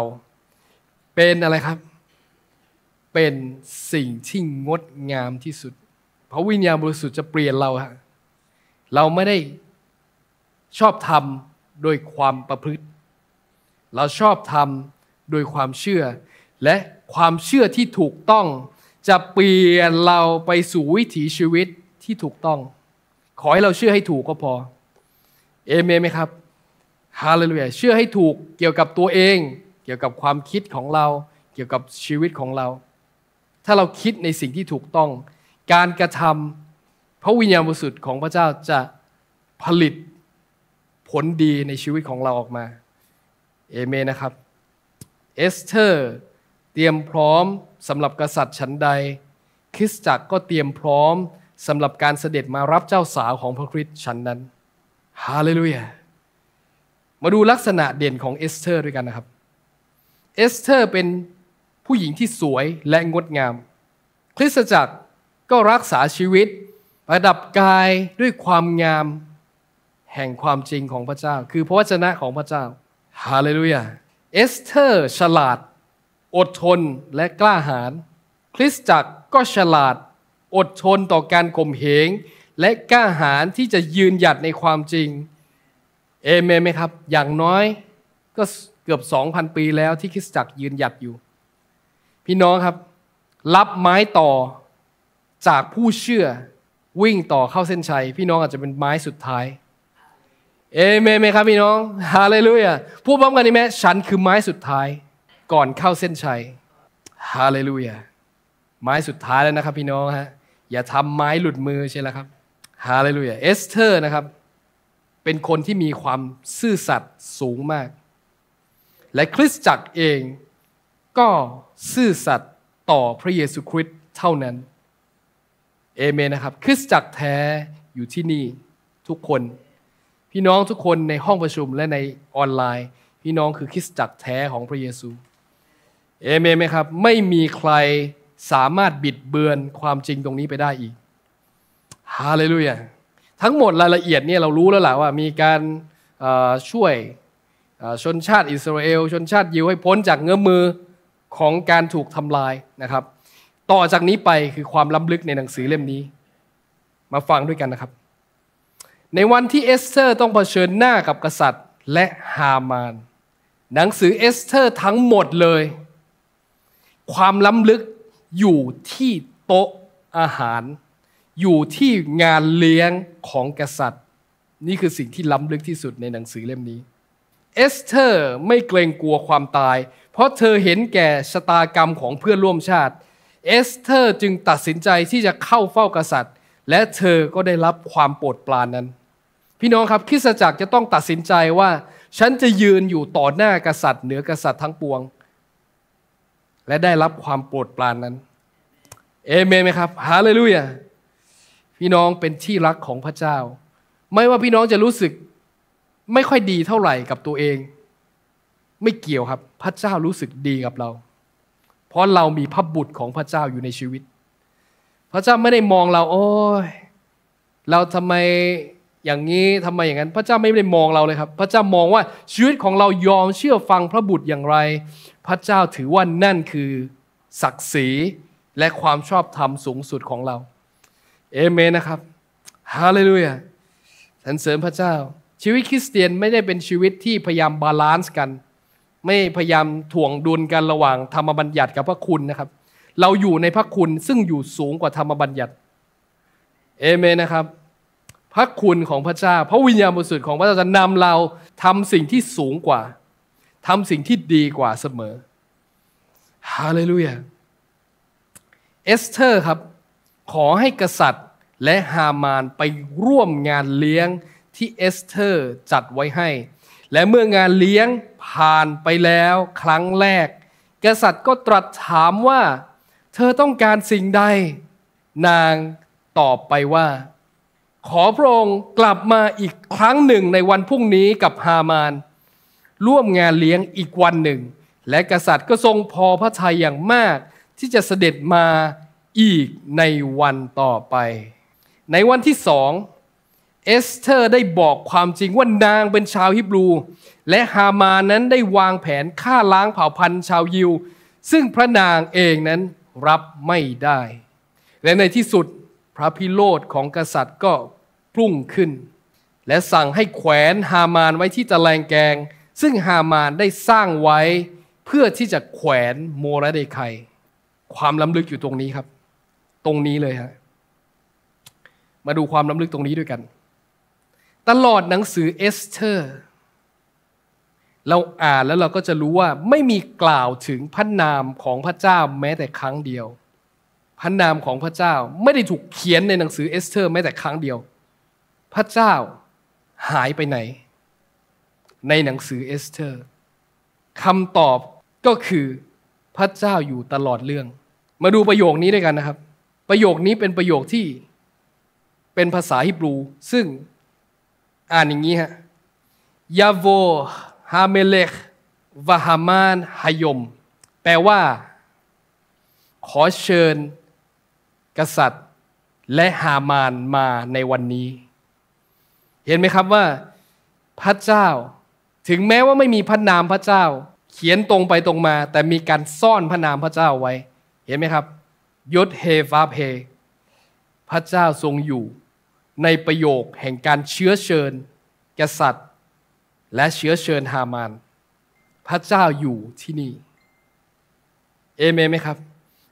เป็นอะไรครับเป็นสิ่งที่งดงามที่สุดเพราะวิญญาณบริสุทธิ์จะเปลี่ยนเราฮะเราไม่ได้ชอบธรรมโดยความประพฤติเราชอบธรรมโดยความเชื่อและความเชื่อที่ถูกต้องจะเปลี่ยนเราไปสู่วิถีชีวิตที่ถูกต้องขอให้เราเชื่อให้ถูกก็พอเอเมนไหมครับฮาเลลูยาเชื่อให้ถูกเกี่ยวกับตัวเองเกี่ยวกับความคิดของเราเกี่ยวกับชีวิตของเราถ้าเราคิดในสิ่งที่ถูกต้องการกระทำพระวิญญาณบริสุทธิ์ของพระเจ้าจะผลิตผลดีในชีวิตของเราออกมาเอเมนนะครับเอสเธอร์เตรียมพร้อมสำหรับกษัตริย์ชั้นใดคริสตจักรก็เตรียมพร้อมสำหรับการเสด็จมารับเจ้าสาวของพระคริสต์ชั้นนั้นฮาเลลูยามาดูลักษณะเด่นของเอสเธอร์ด้วยกันนะครับเอสเธอร์เป็นผู้หญิงที่สวยและงดงามคริสตจักรก็รักษาชีวิตประดับกายด้วยความงามแห่งความจริงของพระเจ้าคือพระวจนะของพระเจ้าฮาเลลูยาเอสเธอร์ฉลาดอดทนและกล้าหาญคริสตจักรก็ฉลาดอดทนต่อการข่มเหงและกล้าหาญที่จะยืนหยัดในความจริงเอเมนไหมครับอย่างน้อยก็เกือบ 2,000 ปีแล้วที่คริสตจักรยืนหยัดอยู่พี่น้องครับรับไม้ต่อจากผู้เชื่อวิ่งต่อเข้าเส้นชัยพี่น้องอาจจะเป็นไม้สุดท้ายเอเมนไหมครับพี่น้องฮาเลลูยาพูดพร้อมกันดีไหมฉันคือไม้สุดท้ายก่อนเข้าเส้นชัยฮาเลลูยาไม้สุดท้ายแล้วนะครับพี่น้องฮะอย่าทำไม้หลุดมือใช่แล้วครับฮาเลลูยาเอสเธอร์นะครับเป็นคนที่มีความซื่อสัตย์สูงมากและคริสตจักรเองก็ซื่อสัตย์ต่อพระเยซูคริสต์เท่านั้นเอเมนนะครับคริสตจักรแท้อยู่ที่นี่ทุกคนพี่น้องทุกคนในห้องประชุมและในออนไลน์พี่น้องคือคริสตจักรแท้ของพระเยซูเอเมนไหมครับไม่มีใครสามารถบิดเบือนความจริงตรงนี้ไปได้อีกฮาเลลูยาทั้งหมดรายละเอียดเนี่ยเรารู้แล้วแหละว่ามีการช่วยชนชาติอิสราเอลชนชาติยิวให้พ้นจากเงื้อมือของการถูกทำลายนะครับต่อจากนี้ไปคือความล้ำลึกในหนังสือเล่มนี้มาฟังด้วยกันนะครับในวันที่เอสเธอร์ต้องเผชิญหน้ากับกษัตริย์และฮามานหนังสือเอสเธอร์ทั้งหมดเลยความล้ำลึกอยู่ที่โต๊ะอาหารอยู่ที่งานเลี้ยงของกษัตริย์นี่คือสิ่งที่ล้ำลึกที่สุดในหนังสือเล่มนี้เอสเธอร์ไม่เกรงกลัวความตายเพราะเธอเห็นแก่ชะตากรรมของเพื่อนร่วมชาติเอสเธอร์จึงตัดสินใจที่จะเข้าเฝ้ากษัตริย์และเธอก็ได้รับความโปรดปรานนั้นพี่น้องครับคริสตจักรจะต้องตัดสินใจว่าฉันจะยืนอยู่ต่อหน้ากษัตริย์เหนือกษัตริย์ทั้งปวงและได้รับความโปรดปรานนั้นเอเมนไหมครับฮาเลลูยาพี่น้องเป็นที่รักของพระเจ้าไม่ว่าพี่น้องจะรู้สึกไม่ค่อยดีเท่าไหร่กับตัวเองไม่เกี่ยวครับพระเจ้ารู้สึกดีกับเราเพราะเรามีพระบุตรของพระเจ้าอยู่ในชีวิตพระเจ้าไม่ได้มองเราโอ้ยเราทำไมอย่างนี้ทำไมอย่างนั้นพระเจ้าไม่ได้มองเราเลยครับพระเจ้ามองว่าชีวิตของเรายอมเชื่อฟังพระบุตรอย่างไรพระเจ้าถือว่านั่นคือศักดิ์ศรีและความชอบธรรมสูงสุดของเราเอเมนนะครับฮาเลลูยา สรรเสริญพระเจ้าชีวิตคริสเตียนไม่ได้เป็นชีวิตที่พยายามบาลานซ์กันไม่พยายามถ่วงดุลกันระหว่างธรรมบัญญัติกับพระคุณนะครับเราอยู่ในพระคุณซึ่งอยู่สูงกว่าธรรมบัญญัติเอเมนนะครับพระคุณของพระเจ้าพระวิญญาณบริสุทธิ์ของพระเจ้าจะนำเราทำสิ่งที่สูงกว่าทำสิ่งที่ดีกว่าเสมอฮาเลลูยาเอสเธอร์ครับขอให้กษัตริย์และฮามานไปร่วมงานเลี้ยงที่เอสเธอร์จัดไว้ให้และเมื่องานเลี้ยงผ่านไปแล้วครั้งแรกกษัตริย์ก็ตรัสถามว่าเธอต้องการสิ่งใดนางตอบไปว่าขอพระองค์กลับมาอีกครั้งหนึ่งในวันพรุ่งนี้กับฮามานร่วมงานเลี้ยงอีกวันหนึ่งและกษัตริย์ก็ทรงพอพระทัยอย่างมากที่จะเสด็จมาอีกในวันต่อไปในวันที่สองเอสเธอร์ได้บอกความจริงว่านางเป็นชาวฮิบรูและฮามานั้นได้วางแผนฆ่าล้างเผ่าพันธุ์ชาวยิวซึ่งพระนางเองนั้นรับไม่ได้และในที่สุดพระพิโรธของกษัตริย์ก็ปรุ่งขึ้นและสั่งให้แขวนฮามานไว้ที่ตะแลงแกงซึ่งฮามานได้สร้างไว้เพื่อที่จะแขวนโมรเดไคความล้ำลึกอยู่ตรงนี้ครับตรงนี้เลยฮะมาดูความล้ำลึกตรงนี้ด้วยกันตลอดหนังสือเอสเธอร์เราอ่านแล้วเราก็จะรู้ว่าไม่มีกล่าวถึงพระนามของพระเจ้าแม้แต่ครั้งเดียวพระนามของพระเจ้าไม่ได้ถูกเขียนในหนังสือเอสเธอร์แม้แต่ครั้งเดียวพระเจ้าหายไปไหนในหนังสือเอสเธอร์คำตอบก็คือพระเจ้าอยู่ตลอดเรื่องมาดูประโยคนี้ด้วยกันนะครับประโยคนี้เป็นประโยคที่เป็นภาษาฮิบรูซึ่งอ่านอย่างนี้ฮะยาโวฮาเมเลกวะฮามานฮายมแปลว่าขอเชิญกษัตริย์และฮามานมาในวันนี้เห็นไหมครับว่าพระเจ้าถึงแม้ว่าไม่มีพระนามพระเจ้าเขียนตรงไปตรงมาแต่มีการซ่อนพระนามพระเจ้าไว้เห็นไหมครับยศเฮฟาเพพระเจ้าทรงอยู่ในประโยคแห่งการเชื้อเชิญกษัตริย์และเชื้อเชิญฮามานพระเจ้าอยู่ที่นี่เอเมนไหมครับ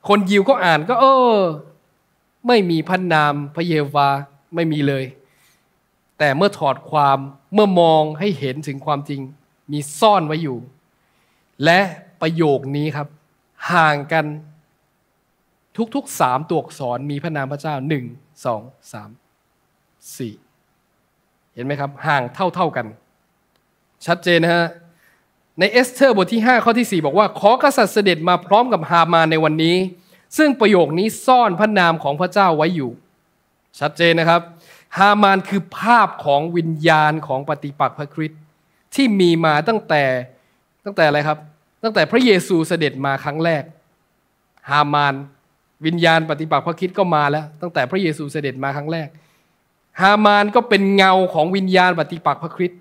คนยิวก็อ่านก็ไม่มีพระนามพระเยโวาห์ไม่มีเลยแต่เมื่อถอดความเมื่อมองให้เห็นถึงความจริงมีซ่อนไว้อยู่และประโยคนี้ครับห่างกันทุกๆ3ตัวอักษรมีพระนามพระเจ้า1 2 3 4เห็นไหมครับห่างเท่ากันชัดเจนนะฮะในเอสเธอร์บทที่5ข้อที่4บอกว่าขอกษัตริย์เสด็จมาพร้อมกับฮามานในวันนี้ซึ่งประโยคนี้ซ่อนพระนามของพระเจ้าไว้อยู่ชัดเจนนะครับฮามานคือภาพของวิญญาณของปฏิปักษ์พระคริสต์ที่มีมาตั้งแต่อะไรครับตั้งแต่พระเยซูเสด็จมาครั้งแรกฮามานวิญญาณปฏิปักษ์พระคริสต์ก็มาแล้วตั้งแต่พระเยซูเสด็จมาครั้งแรกฮามานก็เป็นเงาของวิญญาณปฏิปักษ์พระคริสต์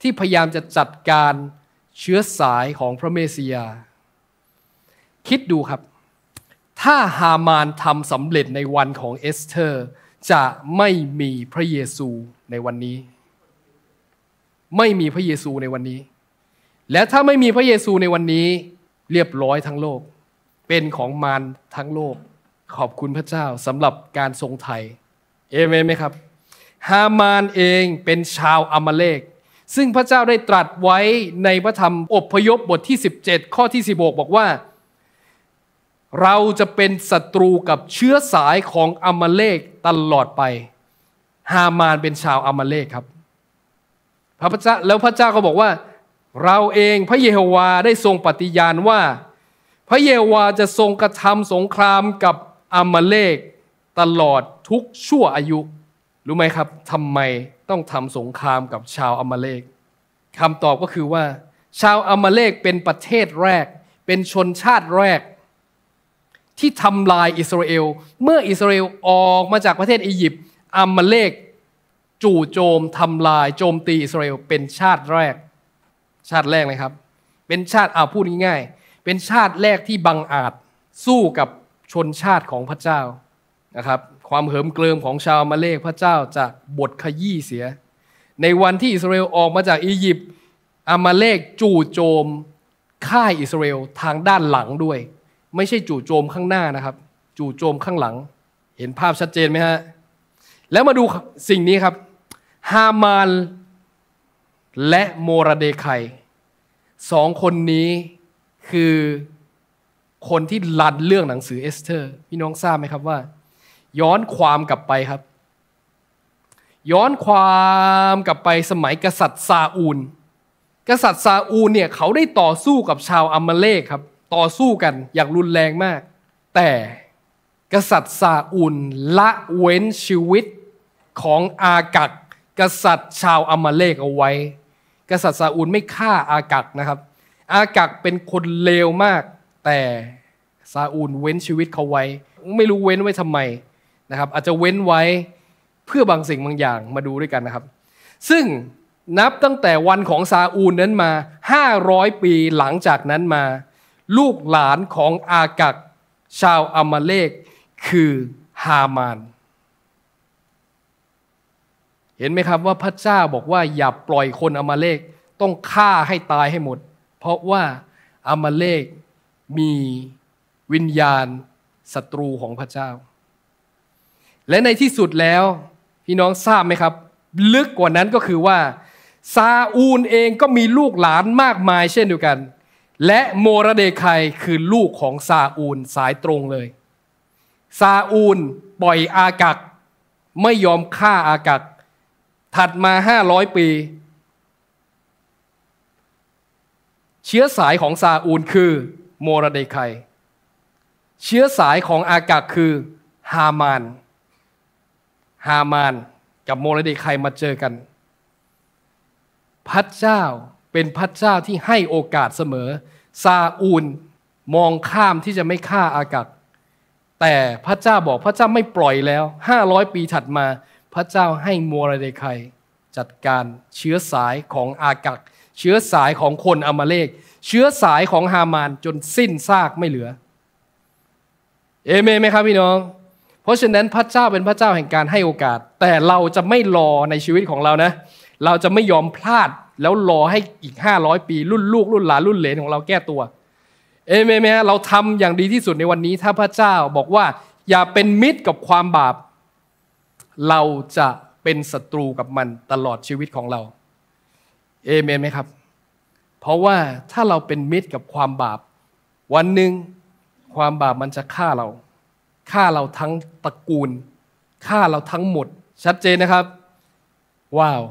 ที่พยายามจะจัดการเชื้อสายของพระเมสสิยาคิดดูครับถ้าฮามานทำสำเร็จในวันของเอสเธอร์จะไม่มีพระเยซูในวันนี้ไม่มีพระเยซูในวันนี้และถ้าไม่มีพระเยซูในวันนี้เรียบร้อยทั้งโลกเป็นของมารทั้งโลกขอบคุณพระเจ้าสำหรับการทรงไถ่เอเมนไหมครับฮามานเองเป็นชาวอามาเลกซึ่งพระเจ้าได้ตรัสไว้ในพระธรรมอพยพบทที่17ข้อที่16บอกว่าเราจะเป็นศัตรูกับเชื้อสายของอามาเลกตลอดไปฮามานเป็นชาวอามาเลกครับพระเจ้าแล้วพระเจ้าก็บอกว่าเราเองพระเยโฮวาได้ทรงปฏิญาณว่าพระเยโฮวาจะทรงกระทำสงครามกับอามาเลกตลอดทุกชั่วอายุรู้ไหมครับทำไมต้องทำสงครามกับชาวอามาเลกคำตอบก็คือว่าชาวอามาเลกเป็นประเทศแรกเป็นชนชาติแรกที่ทำลายอิสราเอลเมื่ออิสราเอลออกมาจากประเทศอียิปต์อามาเลกจู่โจมทำลายโจมตีอิสราเอลเป็นชาติแรกนะครับเป็นชาติพูดง่ายๆเป็นชาติแรกที่บังอาจสู้กับชนชาติของพระเจ้านะครับความเหิมเกริมของชาวอามาเลกพระเจ้าจะบดขยี้เสีย ในวันที่อิสราเอลออกมาจากอียิปต์อามาเลกจู่โจมฆ่าอิสราเอลทางด้านหลังด้วยไม่ใช่จู่โจมข้างหน้านะครับจู่โจมข้างหลังเห็นภาพชัดเจนไหมฮะแล้วมาดูสิ่งนี้ครับฮามานและโมรเดไคสองคนนี้คือคนที่ลันเรื่องหนังสือเอสเธอร์พี่น้องทราบไหมครับว่าย้อนความกลับไปครับย้อนความกลับไปสมัยกษัตริย์ซาอูลเนี่ยเขาได้ต่อสู้กับชาวอามาเลกครับต่อสู้กันอย่างรุนแรงมากแต่กษัตริย์ซาอูลละเว้นชีวิตของอากักกษัตริย์ชาวอามาเลกเอาไว้กษัตริย์ซาอูลไม่ฆ่าอากักนะครับอากักเป็นคนเลวมากแต่ซาอูลเว้นชีวิตเขาไว้ไม่รู้เว้นไว้ทำไมนะครับอาจจะเว้นไว้เพื่อบางสิ่งบางอย่างมาดูด้วยกันนะครับซึ่งนับตั้งแต่วันของซาอูลนั้นมา500ปีหลังจากนั้นมาลูกหลานของอากักชาวอามาเลกคือฮามานเห็นไหมครับว่าพระเจ้าบอกว่าอย่าปล่อยคนอามาเลกต้องฆ่าให้ตายให้หมดเพราะว่าอามาเลกมีวิญญาณศัตรูของพระเจ้าและในที่สุดแล้วพี่น้องทราบไหมครับลึกกว่านั้นก็คือว่าซาอูลเองก็มีลูกหลานมากมายเช่นเดียวกันและโมรเดไคคือลูกของซาอูลสายตรงเลยซาอูลปล่อยอากักไม่ยอมฆ่าอากักถัดมา500ปีเชื้อสายของซาอูลคือโมรเดไคเชื้อสายของอากักคือฮามานกับโมรเดไคมาเจอกันพระเจ้าเป็นพระเจ้าที่ให้โอกาสเสมอซาอูลมองข้ามที่จะไม่ฆ่าอากักแต่พระเจ้าบอกพระเจ้าไม่ปล่อยแล้ว500ปีถัดมาพระเจ้าให้โมรเดไคจัดการเชื้อสายของอากักเชื้อสายของคนอามาเลกเชื้อสายของฮามานจนสิ้นซากไม่เหลือเอเมนไหมครับพี่น้องเพราะฉะนั้นพระเจ้าเป็นพระเจ้าแห่งการให้โอกาสแต่เราจะไม่รอในชีวิตของเรานะเราจะไม่ยอมพลาดแล้วรอให้อีก500ปีรุ่นลูกรุ่นหลานรุ่นเหลนของเราแก้ตัวเอเมนไหมฮะเราทำอย่างดีที่สุดในวันนี้ถ้าพระเจ้าบอกว่าอย่าเป็นมิตรกับความบาปเราจะเป็นศัตรูกับมันตลอดชีวิตของเราเอเมนไหมครับเพราะว่าถ้าเราเป็นมิตรกับความบาปวันหนึ่งความบาปมันจะฆ่าเราทั้งตระกูลฆ่าเราทั้งหมดชัดเจนนะครับว้าว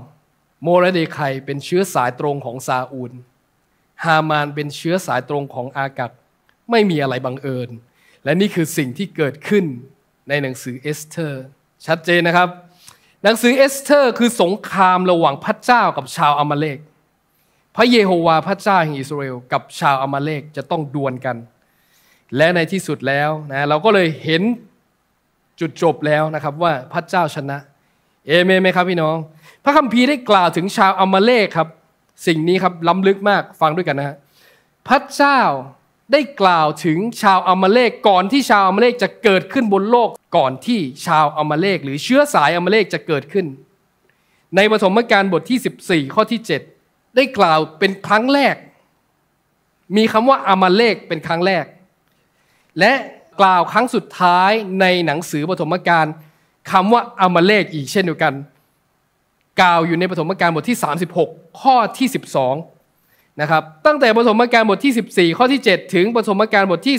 โมรเดไคเป็นเชื้อสายตรงของซาอูลฮามานเป็นเชื้อสายตรงของอากักไม่มีอะไรบังเอิญและนี่คือสิ่งที่เกิดขึ้นในหนังสือเอสเธอร์ชัดเจนนะครับหนังสือเอสเธอร์คือสงครามระหว่างพระเจ้ากับชาวอามาเลกพระเยโฮวาห์พระเจ้าแห่งอิสราเอลกับชาวอามาเลกจะต้องดวลกันและในที่สุดแล้วนะเราก็เลยเห็นจุดจบแล้วนะครับว่าพระเจ้าชนะเอเมนไหมครับพี่น้องพระคัมภีร์ได้กล่าวถึงชาวอามาเลกครับสิ่งนี้ครับล้ำลึกมากฟังด้วยกันนะฮะพระเจ้าได้กล่าวถึงชาวอามาเลกก่อนที่ชาวอามาเลกจะเกิดขึ้นบนโลกก่อนที่ชาวอามาเลกหรือเชื้อสายอามาเลกจะเกิดขึ้นในปฐมกาลบทที่14ข้อที่7ได้กล่าวเป็นครั้งแรกมีคำว่าอามาเลกเป็นครั้งแรกและกล่าวครั้งสุดท้ายในหนังสือปฐมกาลคำว่าอามาเลกอีกเช่นเดียวกันกล่าวอยู่ในปฐมกาลบทที่36ข้อที่12นะครับตั้งแต่ปฐมกาลบทที่14ข้อที่7ถึงปฐมกาลบทที่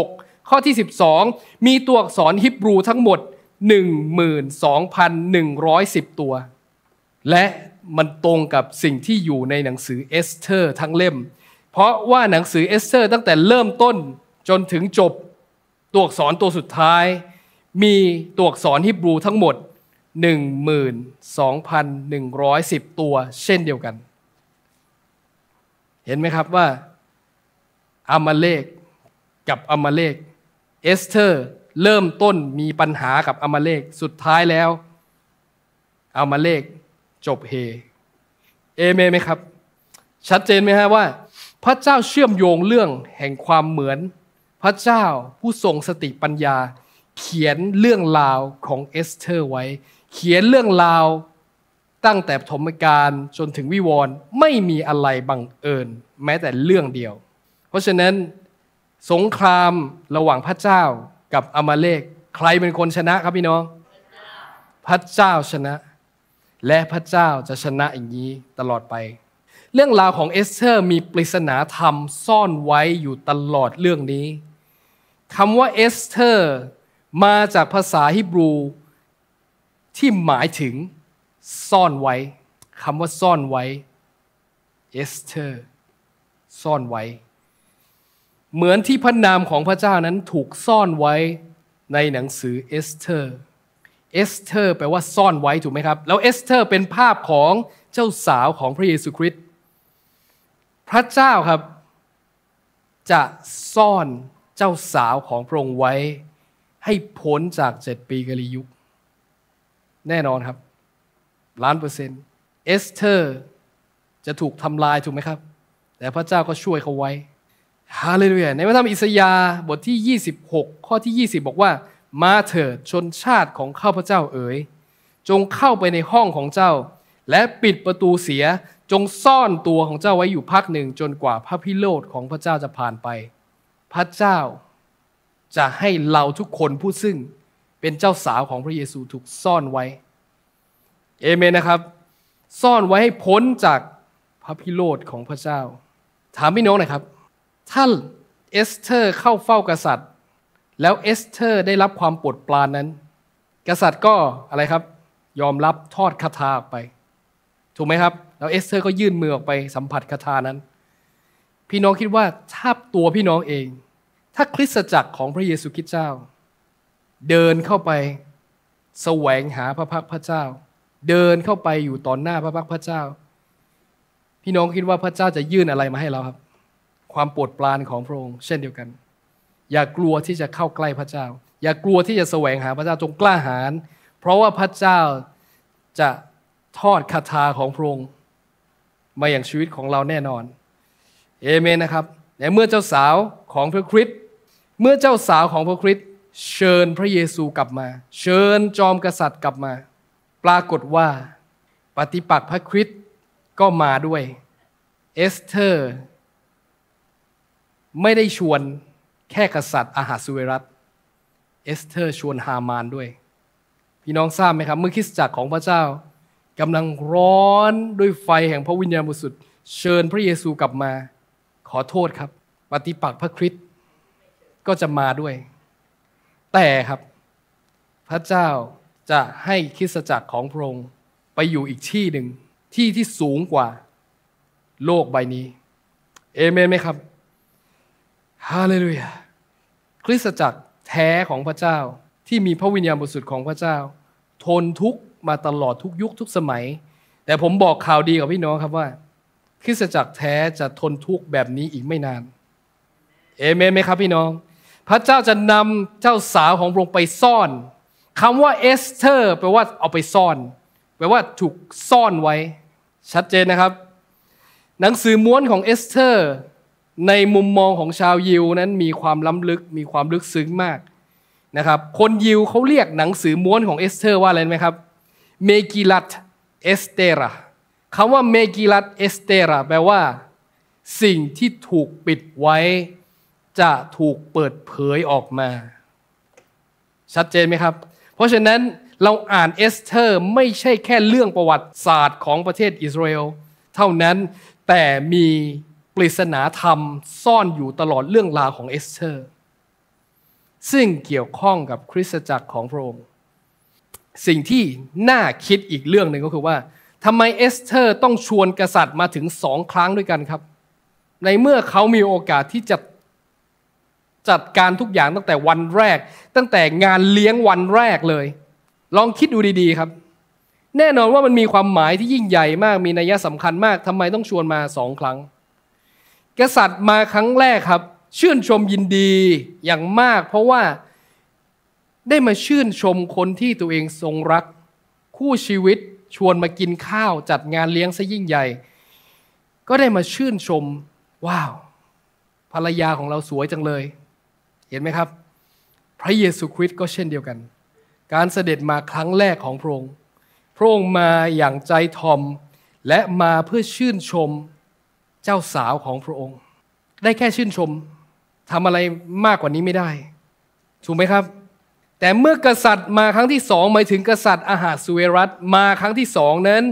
36ข้อที่12มีตัวอักษรฮิบรูทั้งหมด 12,110 ตัวและมันตรงกับสิ่งที่อยู่ในหนังสือเอสเธอร์ทั้งเล่มเพราะว่าหนังสือเอสเธอร์ตั้งแต่เริ่มต้นจนถึงจบตัวอักษรตัวสุดท้ายมีตัวอักษรฮิบรูทั้งหมด 12,110 ตัวเช่นเดียวกันเห็นไหมครับว่าอามาเลกกับอามาเลกเอสเธอร์เริ่มต้นมีปัญหากับอามาเลกสุดท้ายแล้วอามาเลกจบเฮเอเมนไหมครับชัดเจนไหมฮะว่าพระเจ้าเชื่อมโยงเรื่องแห่งความเหมือนพระเจ้าผู้ทรงสติปัญญาเขียนเรื่องราวของเอสเธอร์ไว้เขียนเรื่องราว ตั้งแต่ปฐมกาลจนถึงวิวรณ์ไม่มีอะไรบังเอิญแม้แต่เรื่องเดียวเพราะฉะนั้นสงครามระหว่างพระเจ้ากับอามาเลกใครเป็นคนชนะครับพี่น้องพระเจ้าชนะและพระเจ้าจะชนะอย่างนี้ตลอดไปเรื่องราวของเอสเธอร์มีปริศนาธรรมซ่อนไว้อยู่ตลอดเรื่องนี้คำว่าเอสเธอร์มาจากภาษาฮิบรูที่หมายถึงซ่อนไว้คำว่าซ่อนไว้เอสเธอร์ซ่อนไว้เหมือนที่พระนามของพระเจ้านั้นถูกซ่อนไว้ในหนังสือเอสเธอร์เอสเธอร์แปลว่าซ่อนไว้ถูกไหมครับแล้วเอสเธอร์เป็นภาพของเจ้าสาวของพระเยซูคริสต์พระเจ้าครับจะซ่อนเจ้าสาวของพระองค์ไว้ให้พ้นจาก7 ปีกาลียุคแน่นอนครับ100%เอสเธอร์จะถูกทำลายถูกไหมครับแต่พระเจ้าก็ช่วยเขาไว้ฮาเลลูยาในพระธรรมอิสยาห์บทที่26ข้อที่20บอกว่ามาเถิดชนชาติของข้าพเจ้าเอ๋ยจงเข้าไปในห้องของเจ้าและปิดประตูเสียจงซ่อนตัวของเจ้าไว้อยู่พักหนึ่งจนกว่าพระพิโรธของพระเจ้าจะผ่านไปพระเจ้าจะให้เราทุกคนผู้ซึ่งเป็นเจ้าสาวของพระเยซูถูกซ่อนไว้เอเมนนะครับซ่อนไว้ให้พ้นจากพระพิโรธของพระเจ้าถามพี่น้องหน่อยครับถ้าเอสเธอร์เข้าเฝ้ากษัตริย์แล้วเอสเธอร์ได้รับความโปรดปรานนั้นกษัตริย์ก็อะไรครับยอมรับทอดคาถาออกไปถูกไหมครับแล้วเอสเธอร์ก็ยื่นมือออกไปสัมผัสคาถานั้นพี่น้องคิดว่าถ้าตัวพี่น้องเองถ้าคริสตจักรของพระเยซูคริสต์เจ้าเดินเข้าไปแสวงหาพระพักพระเจ้าเดินเข้าไปอยู่ต่อหน้าพระพักพระเจ้าพี่น้องคิดว่าพระเจ้าจะยื่นอะไรมาให้เราครับความโปรดปรานของพระองค์เช่นเดียวกันอย่ากลัวที่จะเข้าใกล้พระเจ้าอย่ากลัวที่จะแสวงหาพระเจ้าจงกล้าหาญเพราะว่าพระเจ้าจะทอดคาถาของพระองค์มาอย่างชีวิตของเราแน่นอนเอเมนนะครับและเมื่อเจ้าสาวของพระคริสต์เชิญพระเยซูกลับมาเชิญจอมกษัตริย์กลับมาปรากฏว่าปฏิปักษ์พระคริสต์ก็มาด้วยเอสเธอร์ไม่ได้ชวนแค่กษัตริย์อาหาสุเอรัสเอสเธอร์ชวนฮามานด้วยพี่น้องทราบไหมครับเมื่อคริสตจักรของพระเจ้ากำลังร้อนด้วยไฟแห่งพระวิญญาณบริสุทธิ์เชิญพระเยซูกลับมาขอโทษครับปฏิปักษ์พระคริสต์ก็จะมาด้วยแต่ครับพระเจ้าจะให้คริสตจักรของพระองค์ไปอยู่อีกที่หนึ่งที่สูงกว่าโลกใบนี้เอเมนไหมครับฮาเลลูยาคริสตจักรแท้ของพระเจ้าที่มีพระวิญญาณบริสุทธิ์ของพระเจ้าทนทุกข์มาตลอดทุกยุคทุกสมัยแต่ผมบอกข่าวดีกับพี่น้องครับว่าคริสตจักรแท้จะทนทุกข์แบบนี้อีกไม่นานเอเมนไหมครับพี่น้องพระเจ้าจะนำเจ้าสาวของพระองค์ไปซ่อนคำว่าเอสเธอร์แปลว่าเอาไปซ่อนแปลว่าถูกซ่อนไว้ชัดเจนนะครับหนังสือม้วนของเอสเธอร์ในมุมมองของชาวยิวนั้นมีความล้ำลึกมีความลึกซึ้งมากนะครับคนยิวเขาเรียกหนังสือม้วนของเอสเธอร์ว่าอะไรไหมครับเมกิลัตเอสเตราคำว่าเมกิลัตเอสเตราแปลว่าสิ่งที่ถูกปิดไว้จะถูกเปิดเผยออกมาชัดเจนไหมครับเพราะฉะนั้นเราอ่านเอสเธอร์ไม่ใช่แค่เรื่องประวัติศาสตร์ของประเทศอิสราเอลเท่านั้นแต่มีปริศนาธรรมซ่อนอยู่ตลอดเรื่องราวของเอสเธอร์ซึ่งเกี่ยวข้องกับคริสตจักรของพระองค์สิ่งที่น่าคิดอีกเรื่องหนึ่งก็คือว่าทำไมเอสเธอร์ต้องชวนกษัตริย์มาถึง2 ครั้งด้วยกันครับในเมื่อเขามีโอกาสที่จะจัดการทุกอย่างตั้งแต่วันแรกตั้งแต่งานเลี้ยงวันแรกเลยลองคิดดูดีๆครับแน่นอนว่ามันมีความหมายที่ยิ่งใหญ่มากมีนัยสำคัญมากทำไมต้องชวนมา2 ครั้งกษัตริย์มาครั้งแรกครับชื่นชมยินดีอย่างมากเพราะว่าได้มาชื่นชมคนที่ตัวเองทรงรักคู่ชีวิตชวนมากินข้าวจัดงานเลี้ยงซะยิ่งใหญ่ก็ได้มาชื่นชมว้าวภรรยาของเราสวยจังเลยเห็นไหมครับพระเยซูคริสต์ก็เช่นเดียวกันการเสด็จมาครั้งแรกของพระองค์ พระองค์มาอย่างใจถ่อมและมาเพื่อชื่นชมเจ้าสาวของพระองค์ได้แค่ชื่นชมทำอะไรมากกว่านี้ไม่ได้ถูกไหมครับแต่เมื่อกษัตริย์มาครั้งที่สองหมายถึงกษัตริย์อาหาสุเอรัสมาครั้งที่สองนั้น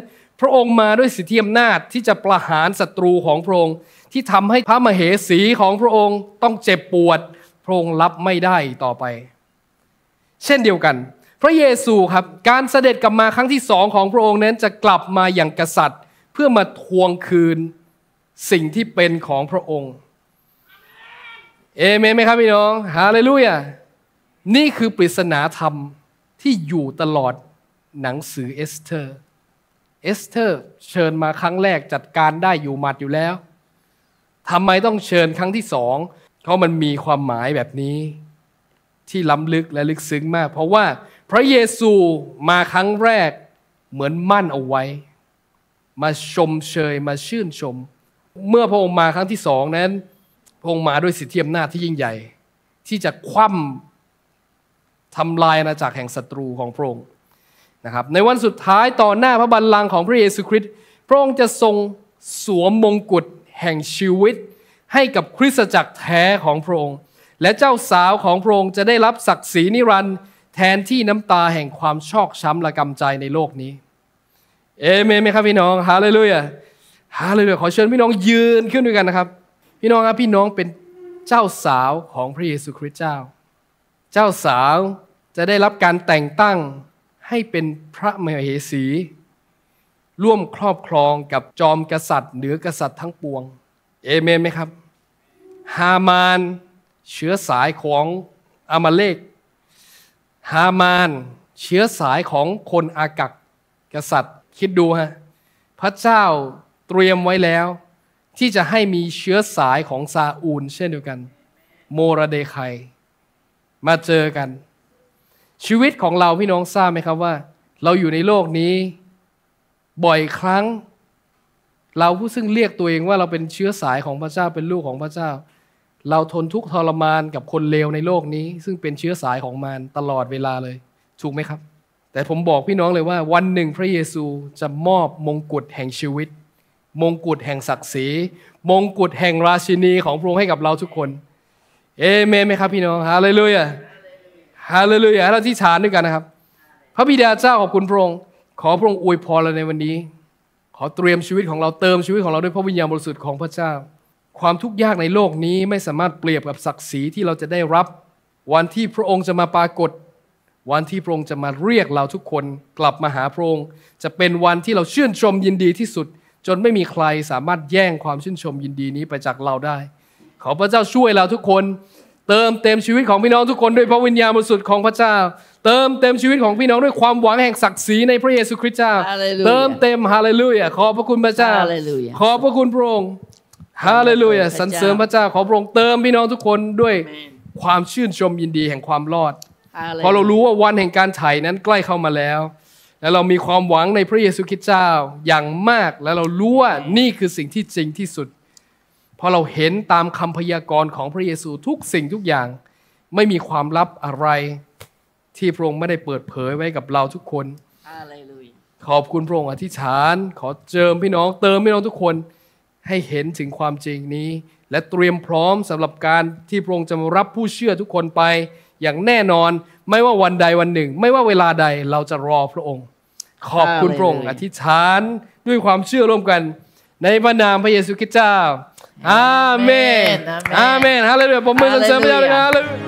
พระองค์มาด้วยสิทธิอำนาจที่จะประหารศัตรูของพระองค์ที่ทำให้พระมเหสีของพระองค์ต้องเจ็บปวดพระองค์รับไม่ได้ต่อไปเช่นเดียวกันพระเยซูครับการเสด็จกลับมาครั้งที่สองของพระองค์นั้นจะกลับมาอย่างกษัตริย์เพื่อมาทวงคืนสิ่งที่เป็นของพระองค์เอเมนไหมครับพี่น้องฮาเลลูยานี่คือปริศนาธรรมที่อยู่ตลอดหนังสือเอสเธอร์เชิญมาครั้งแรกจัดการได้อยู่หมัดอยู่แล้วทำไมต้องเชิญครั้งที่สองเพราะมันมีความหมายแบบนี้ที่ล้ำลึกและลึกซึ้งมากเพราะว่าพระเยซูมาครั้งแรกเหมือนมั่นเอาไว้มาชมเชยมาชื่นชมเมื่อพระองค์มาครั้งที่สองนั้นพระองค์มาด้วยสิทธิอำนาจที่ยิ่งใหญ่ที่จะคว่ำทำลายอาณาจักรแห่งศัตรูของพระองค์นะครับในวันสุดท้ายต่อหน้าพระบัลลังก์ของพระเยซูคริสต์พระองค์จะทรงสวมมงกุฎแห่งชีวิตให้กับคริสตจักรแท้ของพระองค์และเจ้าสาวของพระองค์จะได้รับศักดิ์ศรีนิรันดร์แทนที่น้ำตาแห่งความชอกช้ำระกำใจในโลกนี้เอเมนไหมครับพี่น้องฮาเลลูยาฮาเลลูยาขอเชิญพี่น้องยืนขึ้นด้วยกันนะครับพี่น้องครับพี่น้องเป็นเจ้าสาวของพระเยซูคริสต์เจ้าสาวจะได้รับการแต่งตั้งให้เป็นพระมเหสีร่วมครอบครองกับจอมกษัตริย์เหนือกษัตริย์ทั้งปวงเอเมนไหมครับฮามานเชื้อสายของอามาเลกฮามานเชื้อสายของคนอากักกษัตริย์คิดดูฮะพระเจ้าเตรียมไว้แล้วที่จะให้มีเชื้อสายของซาอูลเช่นเดียวกันโมรเดไคมาเจอกันชีวิตของเราพี่น้องทราบไหมครับว่าเราอยู่ในโลกนี้บ่อยครั้งเราผู้ซึ่งเรียกตัวเองว่าเราเป็นเชื้อสายของพระเจ้าเป็นลูกของพระเจ้าเราทนทุกข์ทรมานกับคนเลวในโลกนี้ซึ่งเป็นเชื้อสายของมารตลอดเวลาเลยถูกไหมครับแต่ผมบอกพี่น้องเลยว่าวันหนึ่งพระเยซูจะมอบมงกุฎแห่งชีวิตมงกุฎแห่งศักดิ์ศรีมงกุฎแห่งราชินีของพระองค์ให้กับเราทุกคนเอเมนไหมครับพี่น้องฮาเลลูยาฮาเลลูยาเราที่ฐานด้วยกันนะครับพระบิดาเจ้าขอบคุณพระองค์ขอพระองค์อวยพรเราในวันนี้ขอเตรียมชีวิตของเราเติมชีวิตของเราด้วยพระวิญญาณบริสุทธิ์ของพระเจ้าความทุกข์ยากในโลกนี้ไม่สามารถเปรียบกับศักดิ์ศรีที่เราจะได้รับวันที่พระองค์จะมาปรากฏวันที่พระองค์จะมาเรียกเราทุกคนกลับมาหาพระองค์จะเป็นวันที่เราชื่นชมยินดีที่สุดจนไม่มีใครสามารถแย่งความชื่นชมยินดีนี้ไปจากเราได้ขอพระเจ้าช่วยเราทุกคนเติมเต็มชีวิตของพี่น้องทุกคนด้วยพระวิญญาณบริสุทธิ์ของพระเจ้าเติมเต็มชีวิตของพี่น้องด้วยความหวังแห่งศักดิ์ศรีในพระเยซูคริสต์เจ้าเติมเต็มฮาเลลูยาขอบพระคุณพระเจ้าขอบพระคุณพระองค์ฮาเลลูยาสรรเสริญพระเจ้าขอพระองค์เติมพี่น้องทุกคนด้วยความชื่นชมยินดีแห่งความรอดเพราะเรารู้ว่าวันแห่งการไถ่นั้นใกล้เข้ามาแล้วและเรามีความหวังในพระเยซูคริสต์เจ้าอย่างมากและเรารู้ว่านี่คือสิ่งที่จริงที่สุดเพราะเราเห็นตามคำพยากรณ์ของพระเยซูทุกสิ่งทุกอย่างไม่มีความลับอะไรที่พระองค์ไม่ได้เปิดเผยไว้กับเราทุกคนขอบคุณพระองค์อธิษฐานขอเติมพี่น้องทุกคนให้เห็นถึงความจริงนี้และเตรียมพร้อมสำหรับการที่พระองค์จะรับผู้เชื่อทุกคนไปอย่างแน่นอนไม่ว่าวันใดวันหนึ่งไม่ว่าเวลาใดเราจะรอพระองค์ขอบคุณพระองค์อธิษฐานด้วยความเชื่อร่วมกันในพระนามพระเยซูคริสต์เจ้าอาเมนอาเมนฮาเลลูยาผมมือสั่นเสริมพระเจ้าเลยนะ